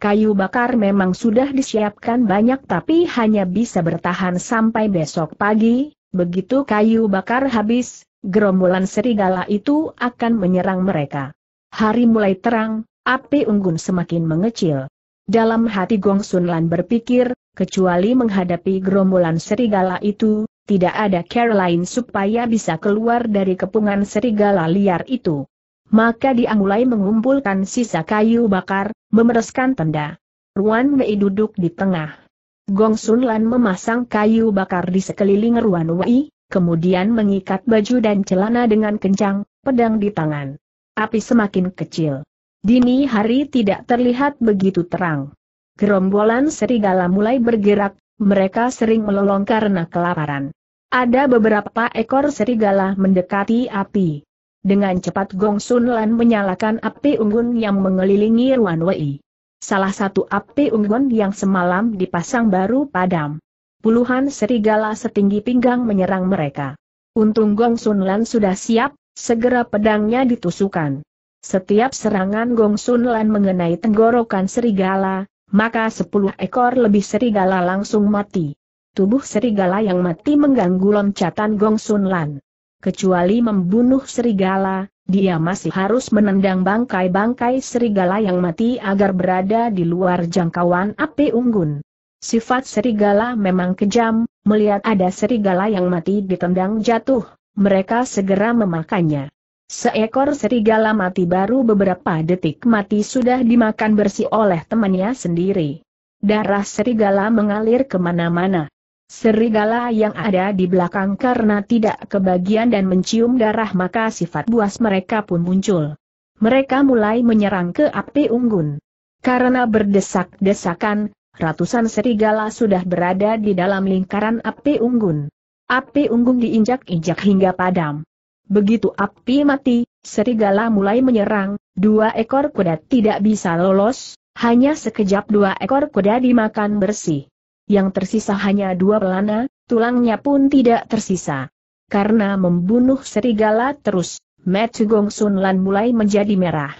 Kayu bakar memang sudah disiapkan banyak tapi hanya bisa bertahan sampai besok pagi, begitu kayu bakar habis. Gerombolan serigala itu akan menyerang mereka. Hari mulai terang, api unggun semakin mengecil. Dalam hati Gongsun Lan berpikir, kecuali menghadapi gerombolan serigala itu, tidak ada cara lain supaya bisa keluar dari kepungan serigala liar itu. Maka dia mulai mengumpulkan sisa kayu bakar, memeraskan tenda. Ruan Wei duduk di tengah. Gongsun Lan memasang kayu bakar di sekeliling Ruan Wei. Kemudian mengikat baju dan celana dengan kencang, pedang di tangan. Api semakin kecil. Dini hari tidak terlihat begitu terang. Gerombolan serigala mulai bergerak, mereka sering melolong karena kelaparan. Ada beberapa ekor serigala mendekati api. Dengan cepat Gongsun Lan menyalakan api unggun yang mengelilingi Ruan Wei. Salah satu api unggun yang semalam dipasang baru padam. Puluhan serigala setinggi pinggang menyerang mereka. Untung Gongsun Lan sudah siap, segera pedangnya ditusukan. Setiap serangan Gongsun Lan mengenai tenggorokan serigala, maka 10 ekor lebih serigala langsung mati. Tubuh serigala yang mati mengganggu loncatan Gongsun Lan. Kecuali membunuh serigala, dia masih harus menendang bangkai-bangkai serigala yang mati agar berada di luar jangkauan api unggun. Sifat serigala memang kejam, melihat ada serigala yang mati ditendang jatuh, mereka segera memakannya. Seekor serigala mati baru beberapa detik mati sudah dimakan bersih oleh temannya sendiri. Darah serigala mengalir kemana-mana. Serigala yang ada di belakang karena tidak kebagian dan mencium darah maka sifat buas mereka pun muncul. Mereka mulai menyerang ke api unggun. Karena berdesak-desakan, ratusan serigala sudah berada di dalam lingkaran api unggun. Api unggun diinjak-injak hingga padam. Begitu api mati, serigala mulai menyerang, 2 ekor kuda tidak bisa lolos, hanya sekejap 2 ekor kuda dimakan bersih. Yang tersisa hanya 2 pelana, tulangnya pun tidak tersisa. Karena membunuh serigala terus, Mata Gongsun Lan mulai menjadi merah.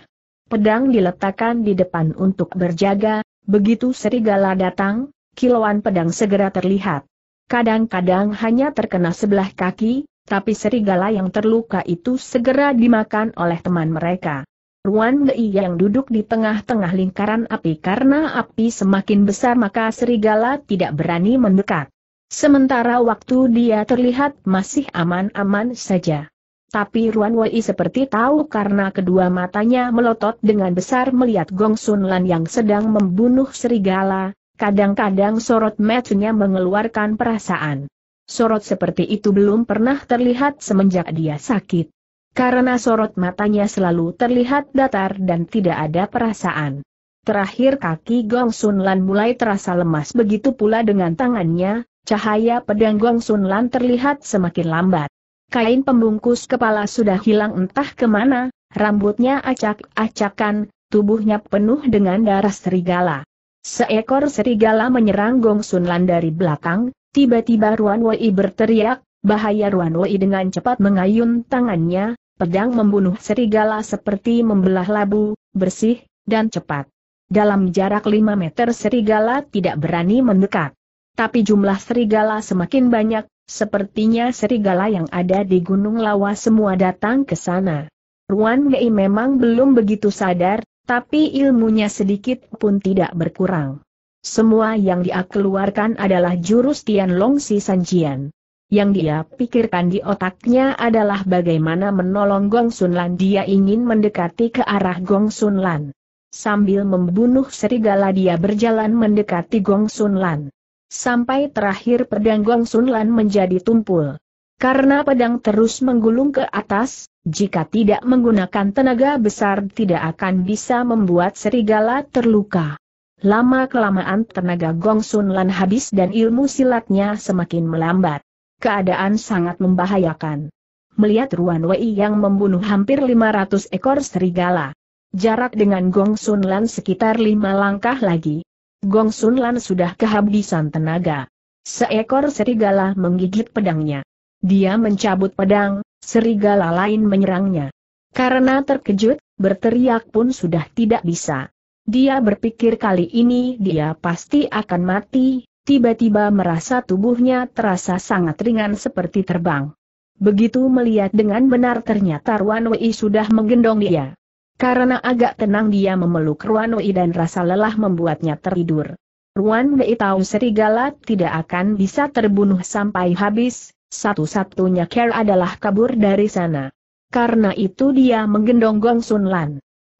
Pedang diletakkan di depan untuk berjaga, begitu serigala datang, kilauan pedang segera terlihat. Kadang-kadang hanya terkena sebelah kaki, tapi serigala yang terluka itu segera dimakan oleh teman mereka. Ruan Wei yang duduk di tengah-tengah lingkaran api, karena api semakin besar maka serigala tidak berani mendekat. Sementara waktu dia terlihat masih aman-aman saja. Tapi Ruan Wei seperti tahu karena kedua matanya melotot dengan besar melihat Gongsun Lan yang sedang membunuh serigala, kadang-kadang sorot matanya mengeluarkan perasaan. Sorot seperti itu belum pernah terlihat semenjak dia sakit. Karena sorot matanya selalu terlihat datar dan tidak ada perasaan. Terakhir kaki Gongsun Lan mulai terasa lemas, begitu pula dengan tangannya. Cahaya pedang Gongsun Lan terlihat semakin lambat. Kain pembungkus kepala sudah hilang entah kemana, rambutnya acak-acakan, tubuhnya penuh dengan darah serigala. Seekor serigala menyerang Gongsun Lan dari belakang. Tiba-tiba Ruan Wei berteriak, bahaya! Ruan Wei dengan cepat mengayun tangannya, pedang membunuh serigala seperti membelah labu, bersih, dan cepat. Dalam jarak 5 meter serigala tidak berani mendekat. Tapi jumlah serigala semakin banyak, sepertinya serigala yang ada di Gunung Lawa semua datang ke sana. Ruan Wei memang belum begitu sadar, tapi ilmunya sedikit pun tidak berkurang. Semua yang dia keluarkan adalah jurus Tianlong Si Sanjian. Yang dia pikirkan di otaknya adalah bagaimana menolong Gongsun Lan. Dia ingin mendekati ke arah Gongsun Lan. Sambil membunuh serigala dia berjalan mendekati Gongsun Lan. Sampai terakhir pedang Gongsun Lan menjadi tumpul. Karena pedang terus menggulung ke atas, jika tidak menggunakan tenaga besar tidak akan bisa membuat serigala terluka. Lama-kelamaan tenaga Gongsun Lan habis dan ilmu silatnya semakin melambat. Keadaan sangat membahayakan. Melihat Ruan Wei yang membunuh hampir 500 ekor serigala. Jarak dengan Gongsun Lan sekitar 5 langkah lagi. Gongsun Lan sudah kehabisan tenaga. Seekor serigala menggigit pedangnya. Dia mencabut pedang, serigala lain menyerangnya. Karena terkejut, berteriak pun sudah tidak bisa. Dia berpikir kali ini dia pasti akan mati. Tiba-tiba merasa tubuhnya terasa sangat ringan seperti terbang. Begitu melihat dengan benar ternyata Ruan Wei sudah menggendong dia. Karena agak tenang dia memeluk Ruan Wei dan rasa lelah membuatnya tertidur. Ruan Wei tahu serigala tidak akan bisa terbunuh sampai habis, satu-satunya cara adalah kabur dari sana. Karena itu dia menggendong Gongsun Lan.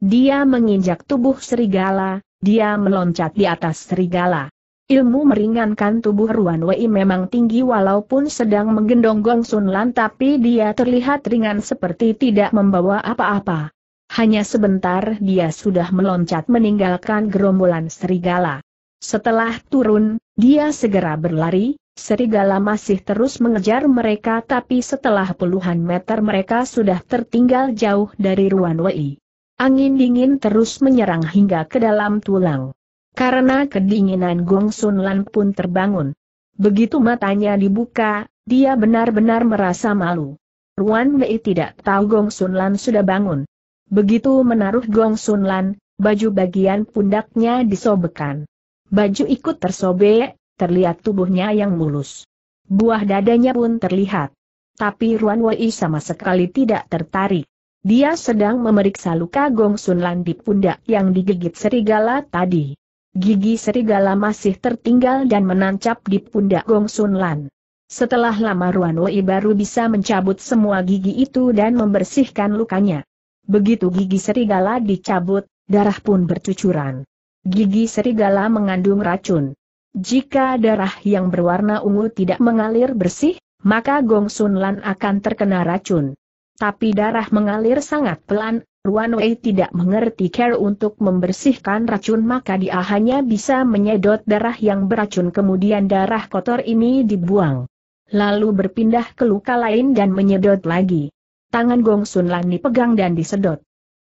Dia menginjak tubuh serigala, dia meloncat di atas serigala. Ilmu meringankan tubuh Ruan Wei memang tinggi walaupun sedang menggendong Gongsun Lan, tapi dia terlihat ringan seperti tidak membawa apa-apa. Hanya sebentar dia sudah meloncat meninggalkan gerombolan serigala. Setelah turun, dia segera berlari, serigala masih terus mengejar mereka tapi setelah puluhan meter mereka sudah tertinggal jauh dari Ruan Wei. Angin dingin terus menyerang hingga ke dalam tulang. Karena kedinginan Gongsun Lan pun terbangun. Begitu matanya dibuka, dia benar-benar merasa malu. Ruan Wei tidak tahu Gongsun Lan sudah bangun. Begitu menaruh Gongsun Lan, baju bagian pundaknya disobekkan. Baju ikut tersobek, terlihat tubuhnya yang mulus. Buah dadanya pun terlihat. Tapi Ruan Wei sama sekali tidak tertarik. Dia sedang memeriksa luka Gongsun Lan di pundak yang digigit serigala tadi. Gigi serigala masih tertinggal dan menancap di pundak Gongsun Lan. Setelah lama Ruan Wei baru bisa mencabut semua gigi itu dan membersihkan lukanya. Begitu gigi serigala dicabut, darah pun bercucuran. Gigi serigala mengandung racun. Jika darah yang berwarna ungu tidak mengalir bersih, maka Gongsun Lan akan terkena racun. Tapi darah mengalir sangat pelan. Ruan Wei tidak mengerti cara untuk membersihkan racun, maka dia hanya bisa menyedot darah yang beracun kemudian darah kotor ini dibuang. Lalu berpindah ke luka lain dan menyedot lagi. Tangan Gongsun Lan dipegang dan disedot.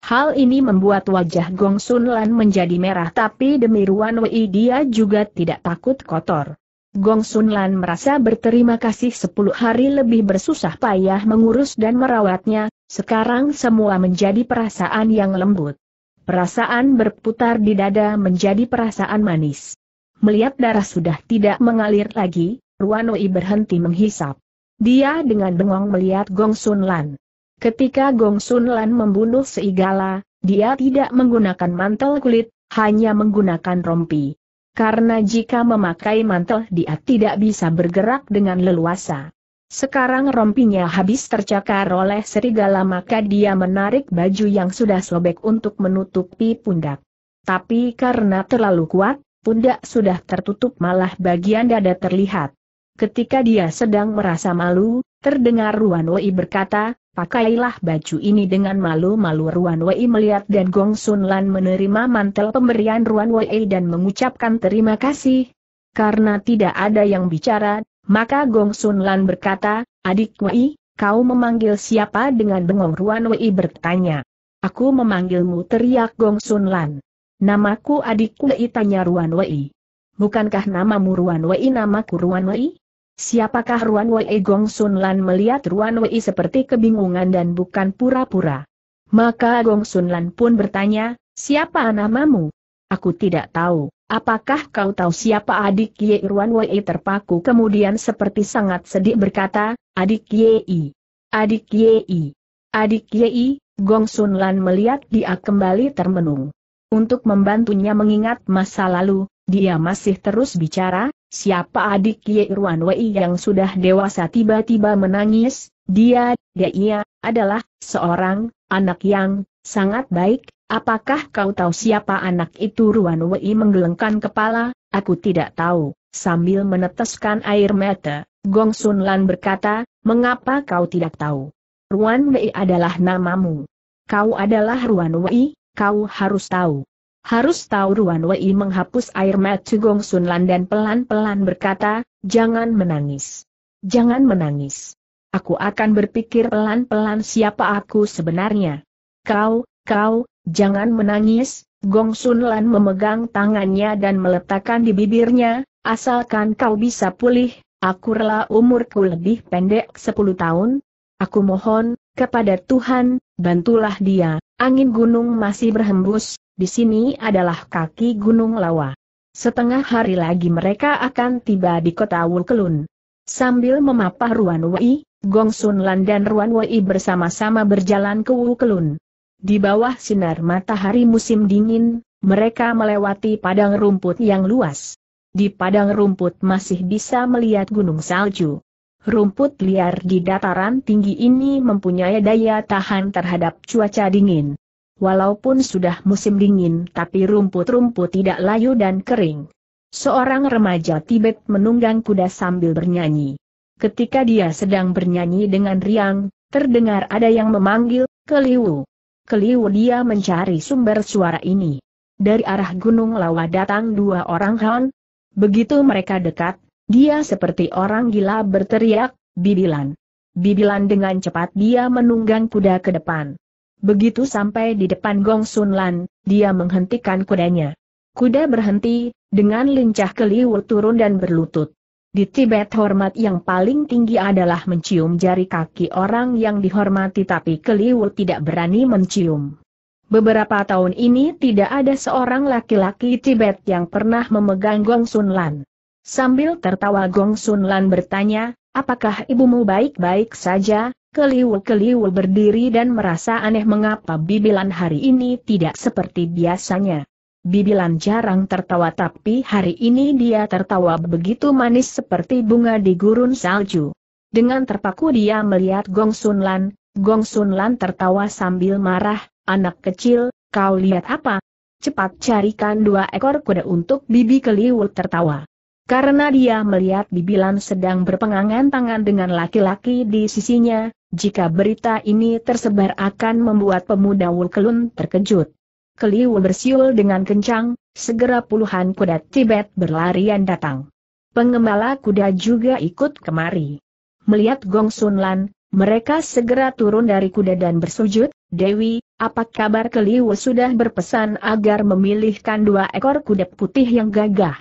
Hal ini membuat wajah Gongsun Lan menjadi merah tapi demi Ruan Wei dia juga tidak takut kotor. Gongsun Lan merasa berterima kasih 10 hari lebih bersusah payah mengurus dan merawatnya, Sekarang semua menjadi perasaan yang lembut. Perasaan berputar di dada menjadi perasaan manis. Melihat darah sudah tidak mengalir lagi, Ruan Wei berhenti menghisap. Dia dengan bengong melihat Gongsun Lan. Ketika Gongsun Lan membunuh serigala, dia tidak menggunakan mantel kulit, hanya menggunakan rompi. Karena jika memakai mantel dia tidak bisa bergerak dengan leluasa. Sekarang rompinya habis tercakar oleh serigala, maka dia menarik baju yang sudah sobek untuk menutupi pundak. Tapi karena terlalu kuat, pundak sudah tertutup malah bagian dada terlihat. Ketika dia sedang merasa malu, terdengar Ruan Wei berkata, "Pakailah baju ini dengan malu-malu." Ruan Wei melihat dan Gongsun Lan menerima mantel pemberian Ruan Wei dan mengucapkan terima kasih. Karena tidak ada yang bicara, maka Gongsun Lan berkata, "Adik Wei, kau memanggil siapa?" Dengan bengong Ruan Wei bertanya. "Aku memanggilmu," teriak Gongsun Lan. "Namaku Adik Wei," tanya Ruan Wei. "Bukankah namamu Ruan Wei?" "Namaku Ruan Wei." "Siapakah Ruan Wei?" Gongsun Lan melihat Ruan Wei seperti kebingungan dan bukan pura-pura. Maka Gongsun Lan pun bertanya, "Siapa namamu?" "Aku tidak tahu. Apakah kau tahu siapa Adik Ye?" Ruan Wei terpaku kemudian seperti sangat sedih berkata, "Adik Ye, Adik Ye, Adik Ye." Gongsun Lan melihat dia kembali termenung. Untuk membantunya mengingat masa lalu, dia masih terus bicara, "Siapa Adik Ye?" Ruan Wei yang sudah dewasa tiba-tiba menangis. Dia adalah seorang anak yang sangat baik. "Apakah kau tahu siapa anak itu?" Ruan Wei menggelengkan kepala, "Aku tidak tahu." Sambil meneteskan air mata, Gongsun Lan berkata, "Mengapa kau tidak tahu? Ruan Wei adalah namamu. Kau adalah Ruan Wei, kau harus tahu." "Harus tahu." Ruan Wei menghapus air mata Gongsun Lan dan pelan-pelan berkata, "Jangan menangis. Jangan menangis. Aku akan berpikir pelan-pelan siapa aku sebenarnya." Kau, jangan menangis." Gongsun Lan memegang tangannya dan meletakkan di bibirnya, "Asalkan kau bisa pulih, aku rela umurku lebih pendek 10 tahun. Aku mohon, kepada Tuhan, bantulah dia." Angin gunung masih berhembus, di sini adalah kaki Gunung Lawa. Setengah hari lagi mereka akan tiba di kota Wu Kelun. Sambil memapah Ruan Wei, Gongsun Lan dan Ruan Wei bersama-sama berjalan ke Wu Kelun. Di bawah sinar matahari musim dingin, mereka melewati padang rumput yang luas. Di padang rumput masih bisa melihat gunung salju. Rumput liar di dataran tinggi ini mempunyai daya tahan terhadap cuaca dingin. Walaupun sudah musim dingin, tapi rumput-rumput tidak layu dan kering. Seorang remaja Tibet menunggang kuda sambil bernyanyi. Ketika dia sedang bernyanyi dengan riang, terdengar ada yang memanggil, "Keliwu." Keliwu dia mencari sumber suara ini. Dari arah Gunung Lawa datang dua orang Han. Begitu mereka dekat, dia seperti orang gila berteriak, "Bibilan! Bibilan!" Dengan cepat dia menunggang kuda ke depan. Begitu sampai di depan Gongsun Lan, dia menghentikan kudanya. Kuda berhenti, dengan lincah Keliwu turun dan berlutut. Di Tibet hormat yang paling tinggi adalah mencium jari kaki orang yang dihormati, tapi Keliwu tidak berani mencium. Beberapa tahun ini tidak ada seorang laki-laki Tibet yang pernah memegang Gongsun Lan. Sambil tertawa Gongsun Lan bertanya, "Apakah ibumu baik-baik saja?" Keliwu berdiri dan merasa aneh mengapa Bibilan hari ini tidak seperti biasanya. Bibilan jarang tertawa tapi hari ini dia tertawa begitu manis seperti bunga di gurun salju. Dengan terpaku dia melihat Gongsun Lan. Gongsun Lan tertawa sambil marah, "Anak kecil, kau lihat apa? Cepat carikan 2 ekor kuda untuk bibi." Keliwu tertawa. Karena dia melihat Bibilan sedang berpegangan tangan dengan laki-laki di sisinya, jika berita ini tersebar akan membuat pemuda Wu Kelun terkejut. Keliwu bersiul dengan kencang, segera puluhan kuda Tibet berlarian datang. Pengembala kuda juga ikut kemari. Melihat Gongsun Lan, mereka segera turun dari kuda dan bersujud, "Dewi, apa kabar?" Keliwu sudah berpesan agar memilihkan 2 ekor kuda putih yang gagah.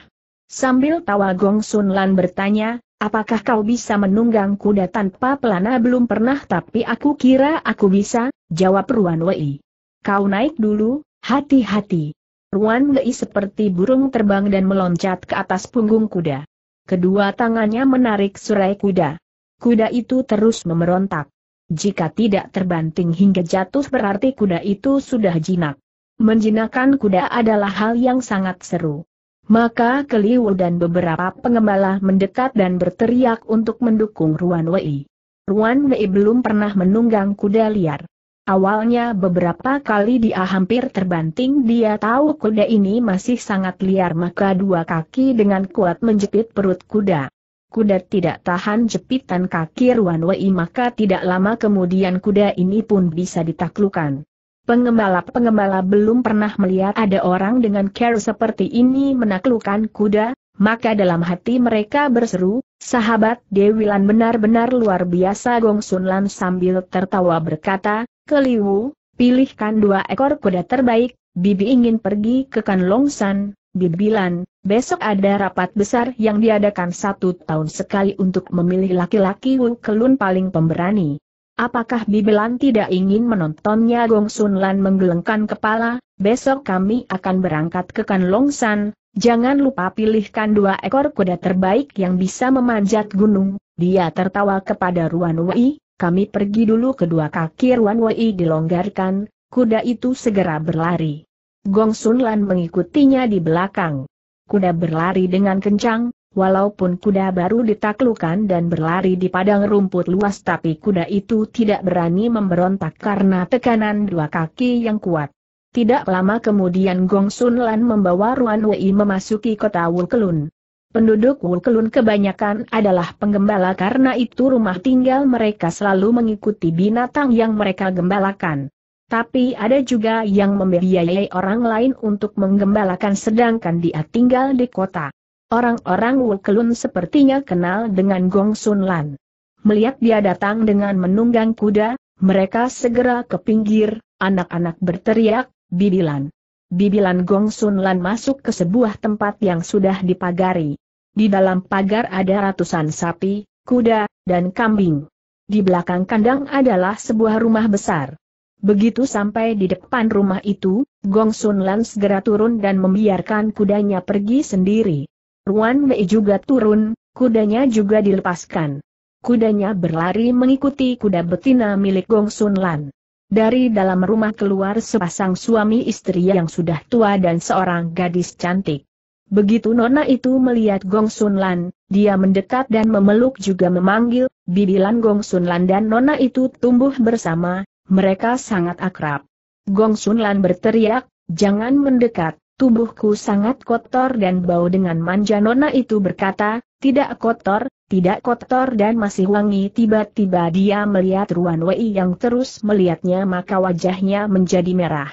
Sambil tawa Gongsun Lan bertanya, Apakah kau bisa menunggang kuda tanpa pelana? Belum pernah, tapi aku kira aku bisa, jawab Ruan Wei. Kau naik dulu, hati-hati. Ruan Wei seperti burung terbang dan meloncat ke atas punggung kuda. Kedua tangannya menarik surai kuda. Kuda itu terus memerontak. Jika tidak terbanting hingga jatuh berarti kuda itu sudah jinak. Menjinakkan kuda adalah hal yang sangat seru. Maka Keliwu dan beberapa pengembala mendekat dan berteriak untuk mendukung Ruan Wei. Ruan Wei belum pernah menunggang kuda liar. Awalnya beberapa kali dia hampir terbanting. Dia tahu kuda ini masih sangat liar, maka dua kaki dengan kuat menjepit perut kuda. Kuda tidak tahan jepitan kaki Ruan Wei, maka tidak lama kemudian kuda ini pun bisa ditaklukkan. Pengembala-pengembala belum pernah melihat ada orang dengan care seperti ini menaklukkan kuda, maka dalam hati mereka berseru, sahabat Dewi Lan benar-benar luar biasa. Gongsun Lan sambil tertawa berkata, Keliwu, pilihkan dua ekor kuda terbaik, Bibi ingin pergi ke Kanlongsan, Bibi Lan, besok ada rapat besar yang diadakan 1 tahun sekali untuk memilih laki-laki Wu Kelun paling pemberani. Apakah Bibi Lan tidak ingin menontonnya? Gongsun Lan menggelengkan kepala, besok kami akan berangkat ke Kanlongsan, jangan lupa pilihkan 2 ekor kuda terbaik yang bisa memanjat gunung. Dia tertawa kepada Ruan Wei, kami pergi dulu. Kedua kaki Ruan Wei dilonggarkan, kuda itu segera berlari. Gongsun Lan mengikutinya di belakang. Kuda berlari dengan kencang. Walaupun kuda baru ditaklukan dan berlari di padang rumput luas, tapi kuda itu tidak berani memberontak karena tekanan 2 kaki yang kuat. Tidak lama kemudian Gongsun Lan membawa Ruan Wei memasuki kota Wu Kelun. Penduduk Wu Kelun kebanyakan adalah penggembala, karena itu rumah tinggal mereka selalu mengikuti binatang yang mereka gembalakan. Tapi ada juga yang membiayai orang lain untuk menggembalakan sedangkan dia tinggal di kota. Orang-orang Wu Kelun sepertinya kenal dengan Gongsun Lan. Melihat dia datang dengan menunggang kuda, mereka segera ke pinggir. Anak-anak berteriak, Bibi Lan, Bibi Lan. Gongsun Lan masuk ke sebuah tempat yang sudah dipagari. Di dalam pagar ada ratusan sapi, kuda, dan kambing. Di belakang kandang adalah sebuah rumah besar. Begitu sampai di depan rumah itu, Gongsun Lan segera turun dan membiarkan kudanya pergi sendiri. Ruan Wei juga turun, kudanya juga dilepaskan. Kudanya berlari mengikuti kuda betina milik Gongsun Lan. Dari dalam rumah keluar sepasang suami istri yang sudah tua dan seorang gadis cantik. Begitu nona itu melihat Gongsun Lan, dia mendekat dan memeluk juga memanggil, Bibi Lan. Gongsun Lan dan nona itu tumbuh bersama, mereka sangat akrab. Gongsun Lan berteriak, jangan mendekat. Tubuhku sangat kotor dan bau dengan manja. Nona itu berkata, tidak kotor dan masih wangi. Tiba-tiba dia melihat Ruan Wei yang terus melihatnya, maka wajahnya menjadi merah.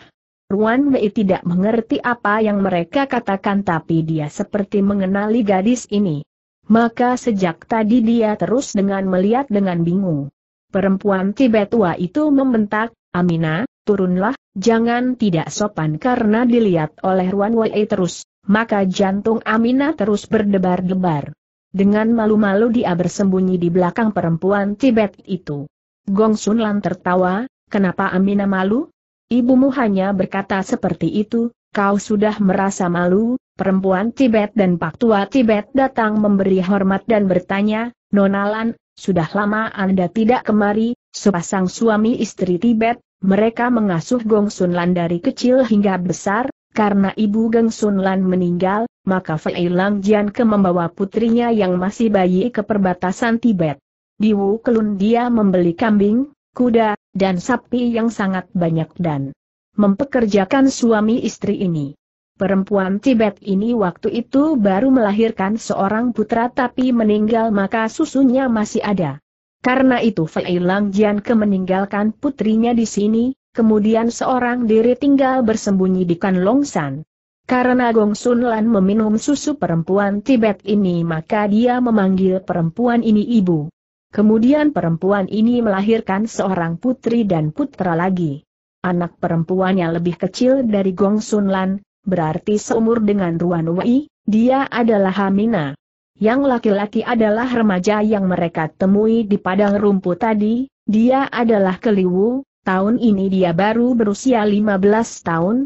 Ruan Wei tidak mengerti apa yang mereka katakan, tapi dia seperti mengenali gadis ini. Maka sejak tadi dia terus dengan melihat dengan bingung. Perempuan Tibet tua itu membentak, Amina, turunlah. Jangan tidak sopan karena dilihat oleh Ruan Wei terus, maka jantung Amina terus berdebar-debar. Dengan malu-malu dia bersembunyi di belakang perempuan Tibet itu. Gongsun Lan tertawa, kenapa Amina malu? Ibumu hanya berkata seperti itu, kau sudah merasa malu? Perempuan Tibet dan Pak Tua Tibet datang memberi hormat dan bertanya, Nona Lan, sudah lama Anda tidak kemari. Sepasang suami istri Tibet. Mereka mengasuh Gongsun Lan dari kecil hingga besar, karena ibu Gongsun Lan meninggal, maka Fei Long Jian membawa putrinya yang masih bayi ke perbatasan Tibet. Di Wu Kelun dia membeli kambing, kuda, dan sapi yang sangat banyak dan mempekerjakan suami istri ini. Perempuan Tibet ini waktu itu baru melahirkan seorang putra tapi meninggal, maka susunya masih ada. Karena itu Fei Long Jian meninggalkan putrinya di sini, kemudian seorang diri tinggal bersembunyi di Kanlongsan. Karena Gongsun Lan meminum susu perempuan Tibet ini, maka dia memanggil perempuan ini ibu. Kemudian perempuan ini melahirkan seorang putri dan putra lagi. Anak perempuannya lebih kecil dari Gongsun Lan, berarti seumur dengan Ruan Wei, dia adalah Amina. Yang laki-laki adalah remaja yang mereka temui di padang rumput tadi, dia adalah Keliwu, tahun ini dia baru berusia 15 tahun.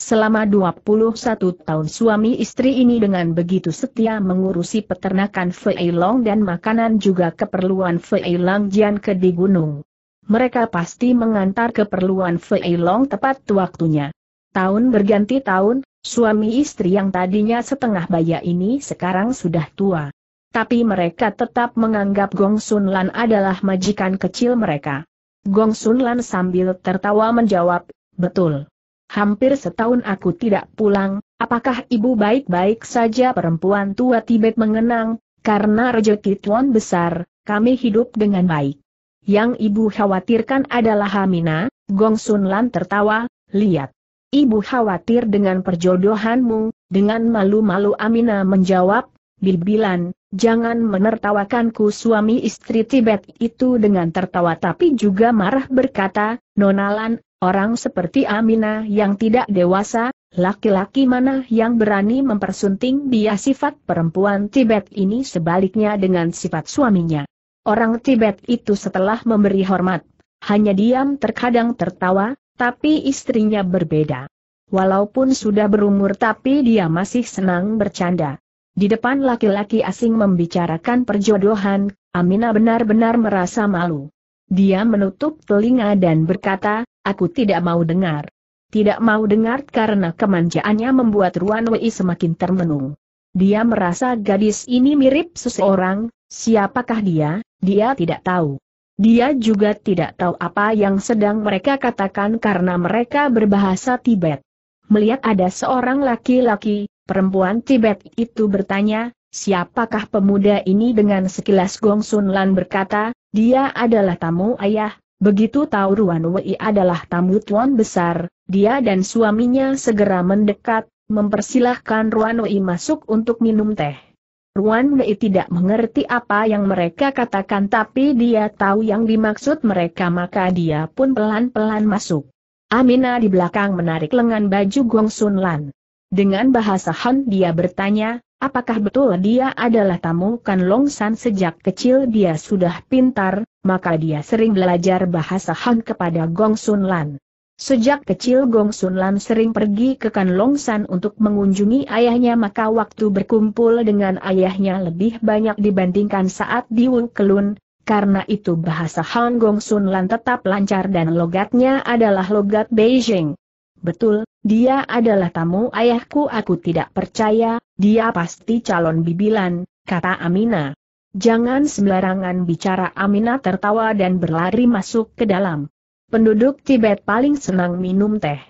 Selama 21 tahun suami istri ini dengan begitu setia mengurusi peternakan Fei Long dan makanan juga keperluan Fei Long Jian ke di gunung. Mereka pasti mengantar keperluan Fei Long tepat waktunya. Tahun berganti tahun, suami istri yang tadinya setengah baya ini sekarang sudah tua. Tapi mereka tetap menganggap Gongsun Lan adalah majikan kecil mereka. Gongsun Lan sambil tertawa menjawab, "Betul. Hampir setahun aku tidak pulang, apakah ibu baik-baik saja?" Perempuan tua Tibet mengenang, "Karena rejeki tuan besar, kami hidup dengan baik. Yang ibu khawatirkan adalah Amina." Gongsun Lan tertawa, "Lihat. Ibu khawatir dengan perjodohanmu." Dengan malu-malu Amina menjawab, "Bilbilan, jangan menertawakanku." Suami istri Tibet itu dengan tertawa tapi juga marah berkata, "Nona Lan, orang seperti Amina yang tidak dewasa, laki-laki mana yang berani mempersunting dia?" Sifat perempuan Tibet ini sebaliknya dengan sifat suaminya. Orang Tibet itu setelah memberi hormat, hanya diam terkadang tertawa. Tapi istrinya berbeda. Walaupun sudah berumur tapi dia masih senang bercanda. Di depan laki-laki asing membicarakan perjodohan, Amina benar-benar merasa malu. Dia menutup telinga dan berkata, "Aku tidak mau dengar." Tidak mau dengar karena kemanjaannya membuat Ruan Wei semakin termenung. Dia merasa gadis ini mirip seseorang, siapakah dia? Dia tidak tahu. Dia juga tidak tahu apa yang sedang mereka katakan karena mereka berbahasa Tibet. Melihat ada seorang laki-laki, perempuan Tibet itu bertanya, "Siapakah pemuda ini?" Dengan sekilas Gongsun Lan berkata, "Dia adalah tamu ayah." Begitu tahu Ruan Wei adalah tamu tuan besar, dia dan suaminya segera mendekat, mempersilahkan Ruan Wei masuk untuk minum teh. Ruan Wei tidak mengerti apa yang mereka katakan tapi dia tahu yang dimaksud mereka maka dia pun pelan-pelan masuk. Amina di belakang menarik lengan baju Gongsun Lan. Dengan bahasa Han dia bertanya, "Apakah betul dia adalah tamu Kanlongsan?" Sejak kecil dia sudah pintar, maka dia sering belajar bahasa Han kepada Gongsun Lan. Sejak kecil Gongsun Lan sering pergi ke Kanlongsan untuk mengunjungi ayahnya maka waktu berkumpul dengan ayahnya lebih banyak dibandingkan saat di Wu Kelun. Karena itu bahasa Han Gongsun Lan tetap lancar dan logatnya adalah logat Beijing. "Betul, dia adalah tamu ayahku." "Aku tidak percaya, dia pasti calon bibilan," kata Amina. "Jangan sembarangan bicara." Amina tertawa dan berlari masuk ke dalam. Penduduk Tibet paling senang minum teh.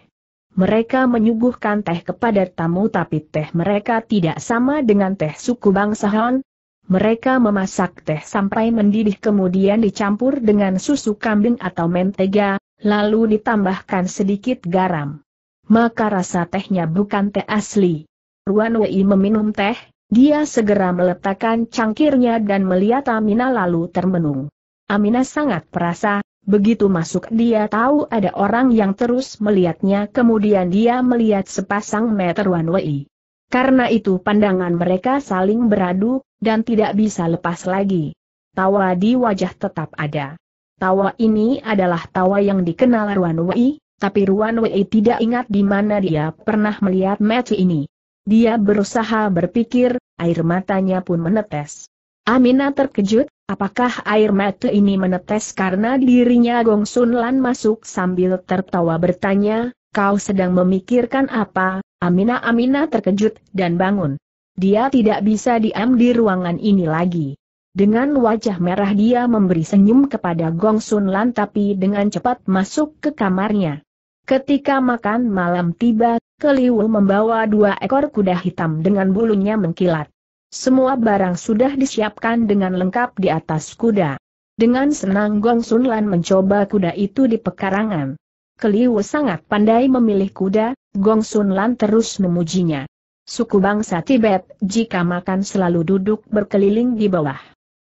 Mereka menyuguhkan teh kepada tamu tapi teh mereka tidak sama dengan teh suku bangsa Han. Mereka memasak teh sampai mendidih kemudian dicampur dengan susu kambing atau mentega, lalu ditambahkan sedikit garam. Maka rasa tehnya bukan teh asli. Ruan Wei meminum teh, dia segera meletakkan cangkirnya dan melihat Amina lalu termenung. Amina sangat perasa. Begitu masuk dia tahu ada orang yang terus melihatnya kemudian dia melihat sepasang mata Ruan Wei. Karena itu pandangan mereka saling beradu, dan tidak bisa lepas lagi. Tawa di wajah tetap ada. Tawa ini adalah tawa yang dikenal Ruan Wei, tapi Ruan Wei tidak ingat di mana dia pernah melihat mata ini. Dia berusaha berpikir, air matanya pun menetes. Amina terkejut, apakah air mata ini menetes karena dirinya? Gongsun Lan masuk sambil tertawa bertanya, "Kau sedang memikirkan apa, Amina?" Amina terkejut dan bangun. Dia tidak bisa diam di ruangan ini lagi. Dengan wajah merah dia memberi senyum kepada Gongsun Lan tapi dengan cepat masuk ke kamarnya. Ketika makan malam tiba, Keliwu membawa 2 ekor kuda hitam dengan bulunya mengkilat. Semua barang sudah disiapkan dengan lengkap di atas kuda. Dengan senang Gongsun Lan mencoba kuda itu di pekarangan. Keliwu sangat pandai memilih kuda, Gongsun Lan terus memujinya. Suku bangsa Tibet, jika makan selalu duduk berkeliling di bawah.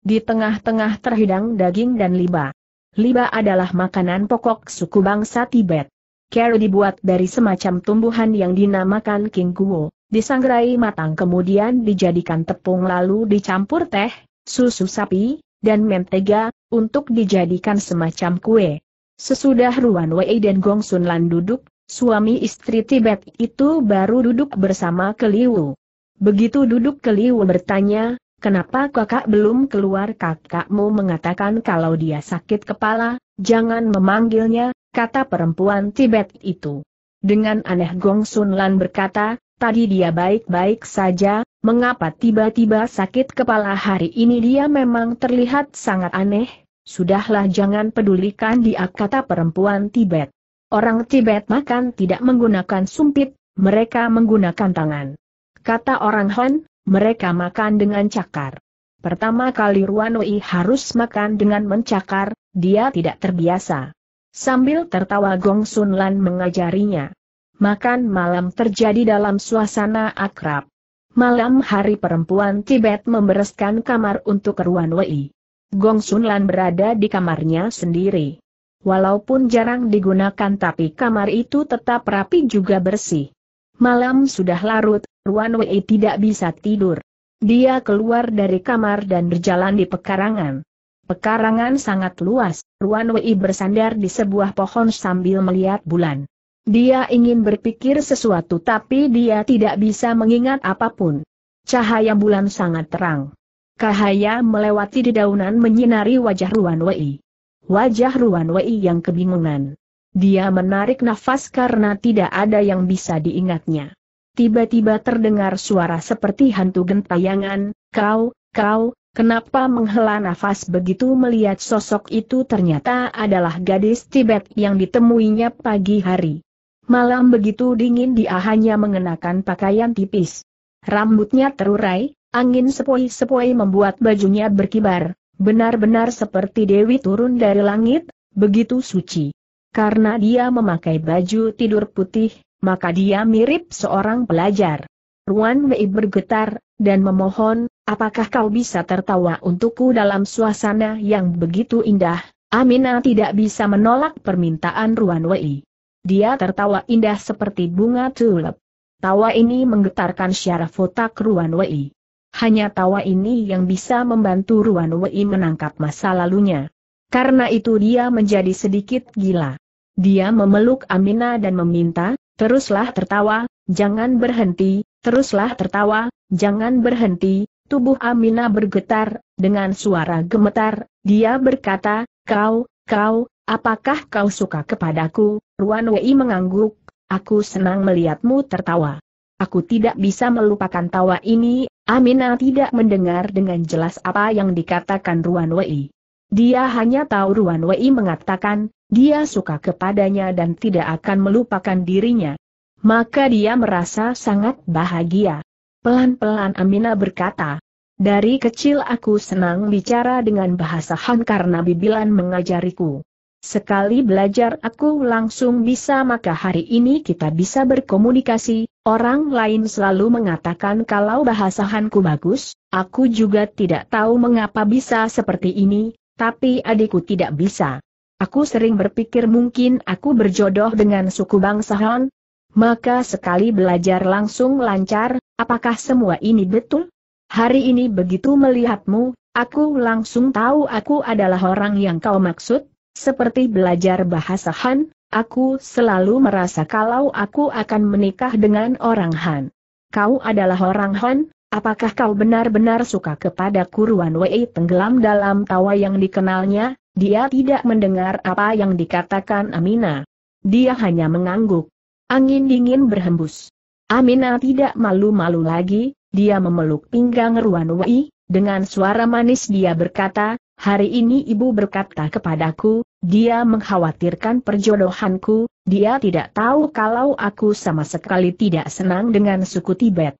Di tengah-tengah terhidang daging dan liba. Liba adalah makanan pokok suku bangsa Tibet. Kero dibuat dari semacam tumbuhan yang dinamakan kingguo. disangrai matang kemudian dijadikan tepung lalu dicampur teh, susu sapi, dan mentega, untuk dijadikan semacam kue. Sesudah Ruan Wei dan Gongsun Lan duduk, suami istri Tibet itu baru duduk bersama Keliwu. Begitu duduk Keliwu bertanya, "Kenapa kakak belum keluar?" "Kakakmu mengatakan kalau dia sakit kepala, jangan memanggilnya," kata perempuan Tibet itu. Dengan aneh Gongsun Lan berkata, "Tadi dia baik-baik saja, mengapa tiba-tiba sakit kepala?" "Hari ini dia memang terlihat sangat aneh." "Sudahlah jangan pedulikan dia," kata perempuan Tibet. Orang Tibet makan tidak menggunakan sumpit, mereka menggunakan tangan. Kata orang Han, mereka makan dengan cakar. Pertama kali Ruan Wei harus makan dengan mencakar, dia tidak terbiasa. Sambil tertawa Gongsun Lan mengajarinya. Makan malam terjadi dalam suasana akrab. Malam hari perempuan Tibet membereskan kamar untuk Ruan Wei. Gongsun Lan berada di kamarnya sendiri. Walaupun jarang digunakan tapi kamar itu tetap rapi juga bersih. Malam sudah larut. Ruan Wei tidak bisa tidur. Dia keluar dari kamar dan berjalan di pekarangan. Pekarangan sangat luas. Ruan Wei bersandar di sebuah pohon sambil melihat bulan. Dia ingin berpikir sesuatu tapi dia tidak bisa mengingat apapun. Cahaya bulan sangat terang. Cahaya melewati dedaunan menyinari wajah Ruan Wei. Wajah Ruan Wei yang kebingungan. Dia menarik nafas karena tidak ada yang bisa diingatnya. Tiba-tiba terdengar suara seperti hantu gentayangan, "Kau, kenapa menghela nafas?" Begitu melihat sosok itu ternyata adalah gadis Tibet yang ditemuinya pagi hari. Malam begitu dingin dia hanya mengenakan pakaian tipis. Rambutnya terurai, angin sepoi-sepoi membuat bajunya berkibar, benar-benar seperti Dewi turun dari langit, begitu suci. Karena dia memakai baju tidur putih, maka dia mirip seorang pelajar. Ruan Wei bergetar, dan memohon, "Apakah kau bisa tertawa untukku dalam suasana yang begitu indah?" Amina tidak bisa menolak permintaan Ruan Wei. Dia tertawa indah seperti bunga tulip. Tawa ini menggetarkan syaraf otak Ruan Wei. Hanya tawa ini yang bisa membantu Ruan Wei menangkap masa lalunya. Karena itu dia menjadi sedikit gila. Dia memeluk Amina dan meminta, "Teruslah tertawa, jangan berhenti, teruslah tertawa, jangan berhenti." Tubuh Amina bergetar, dengan suara gemetar, dia berkata, Kau, apakah kau suka kepadaku?" Ruan Wei mengangguk, "Aku senang melihatmu tertawa. Aku tidak bisa melupakan tawa ini." Amina tidak mendengar dengan jelas apa yang dikatakan Ruan Wei. Dia hanya tahu Ruan Wei mengatakan, dia suka kepadanya dan tidak akan melupakan dirinya. Maka dia merasa sangat bahagia. Pelan-pelan Amina berkata, "Dari kecil aku senang bicara dengan bahasa Han karena bibilan mengajariku. Sekali belajar aku langsung bisa, maka hari ini kita bisa berkomunikasi." Orang lain selalu mengatakan kalau bahasa Hanku bagus, aku juga tidak tahu mengapa bisa seperti ini, tapi adikku tidak bisa. Aku sering berpikir mungkin aku berjodoh dengan suku bangsa Han. Maka sekali belajar langsung lancar. Apakah semua ini betul? Hari ini begitu melihatmu, aku langsung tahu aku adalah orang yang kau maksud. Seperti belajar bahasa Han, aku selalu merasa kalau aku akan menikah dengan orang Han. Kau adalah orang Han. Apakah kau benar-benar suka kepadaku?" Ruan Wei tenggelam dalam tawa yang dikenalnya. Dia tidak mendengar apa yang dikatakan Amina. Dia hanya mengangguk. Angin dingin berhembus. Amina tidak malu-malu lagi, dia memeluk pinggang Ruan Wei, dengan suara manis dia berkata, "Hari ini ibu berkata kepadaku, dia mengkhawatirkan perjodohanku, dia tidak tahu kalau aku sama sekali tidak senang dengan suku Tibet.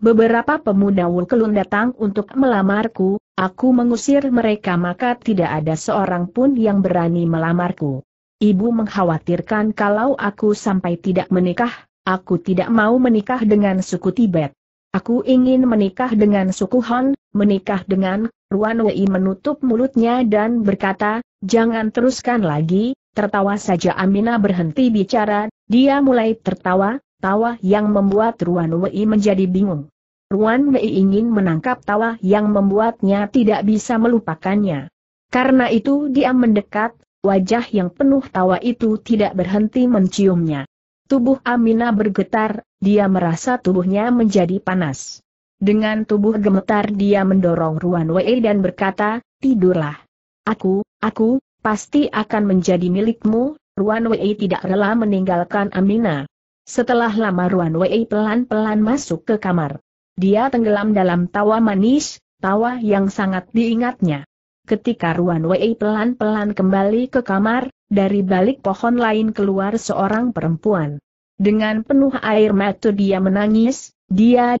Beberapa pemuda Wu Kelun datang untuk melamarku, aku mengusir mereka maka tidak ada seorang pun yang berani melamarku. Ibu mengkhawatirkan kalau aku sampai tidak menikah, aku tidak mau menikah dengan suku Tibet. Aku ingin menikah dengan suku Han, menikah dengan..." Ruan Wei menutup mulutnya dan berkata, "Jangan teruskan lagi, tertawa saja." Amina berhenti bicara, dia mulai tertawa. tawa yang membuat Ruan Wei menjadi bingung. Ruan Wei ingin menangkap tawa yang membuatnya tidak bisa melupakannya. Karena itu dia mendekat, wajah yang penuh tawa itu tidak berhenti menciumnya. Tubuh Amina bergetar, dia merasa tubuhnya menjadi panas. Dengan tubuh gemetar dia mendorong Ruan Wei dan berkata, "Tidurlah. Aku pasti akan menjadi milikmu." Ruan Wei tidak rela meninggalkan Amina. Setelah lama Ruan Wei pelan-pelan masuk ke kamar. Dia tenggelam dalam tawa manis, tawa yang sangat diingatnya. Ketika Ruan Wei pelan-pelan kembali ke kamar, dari balik pohon lain keluar seorang perempuan. Dengan penuh air mata dia menangis, dia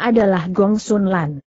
adalah Gongsun Lan.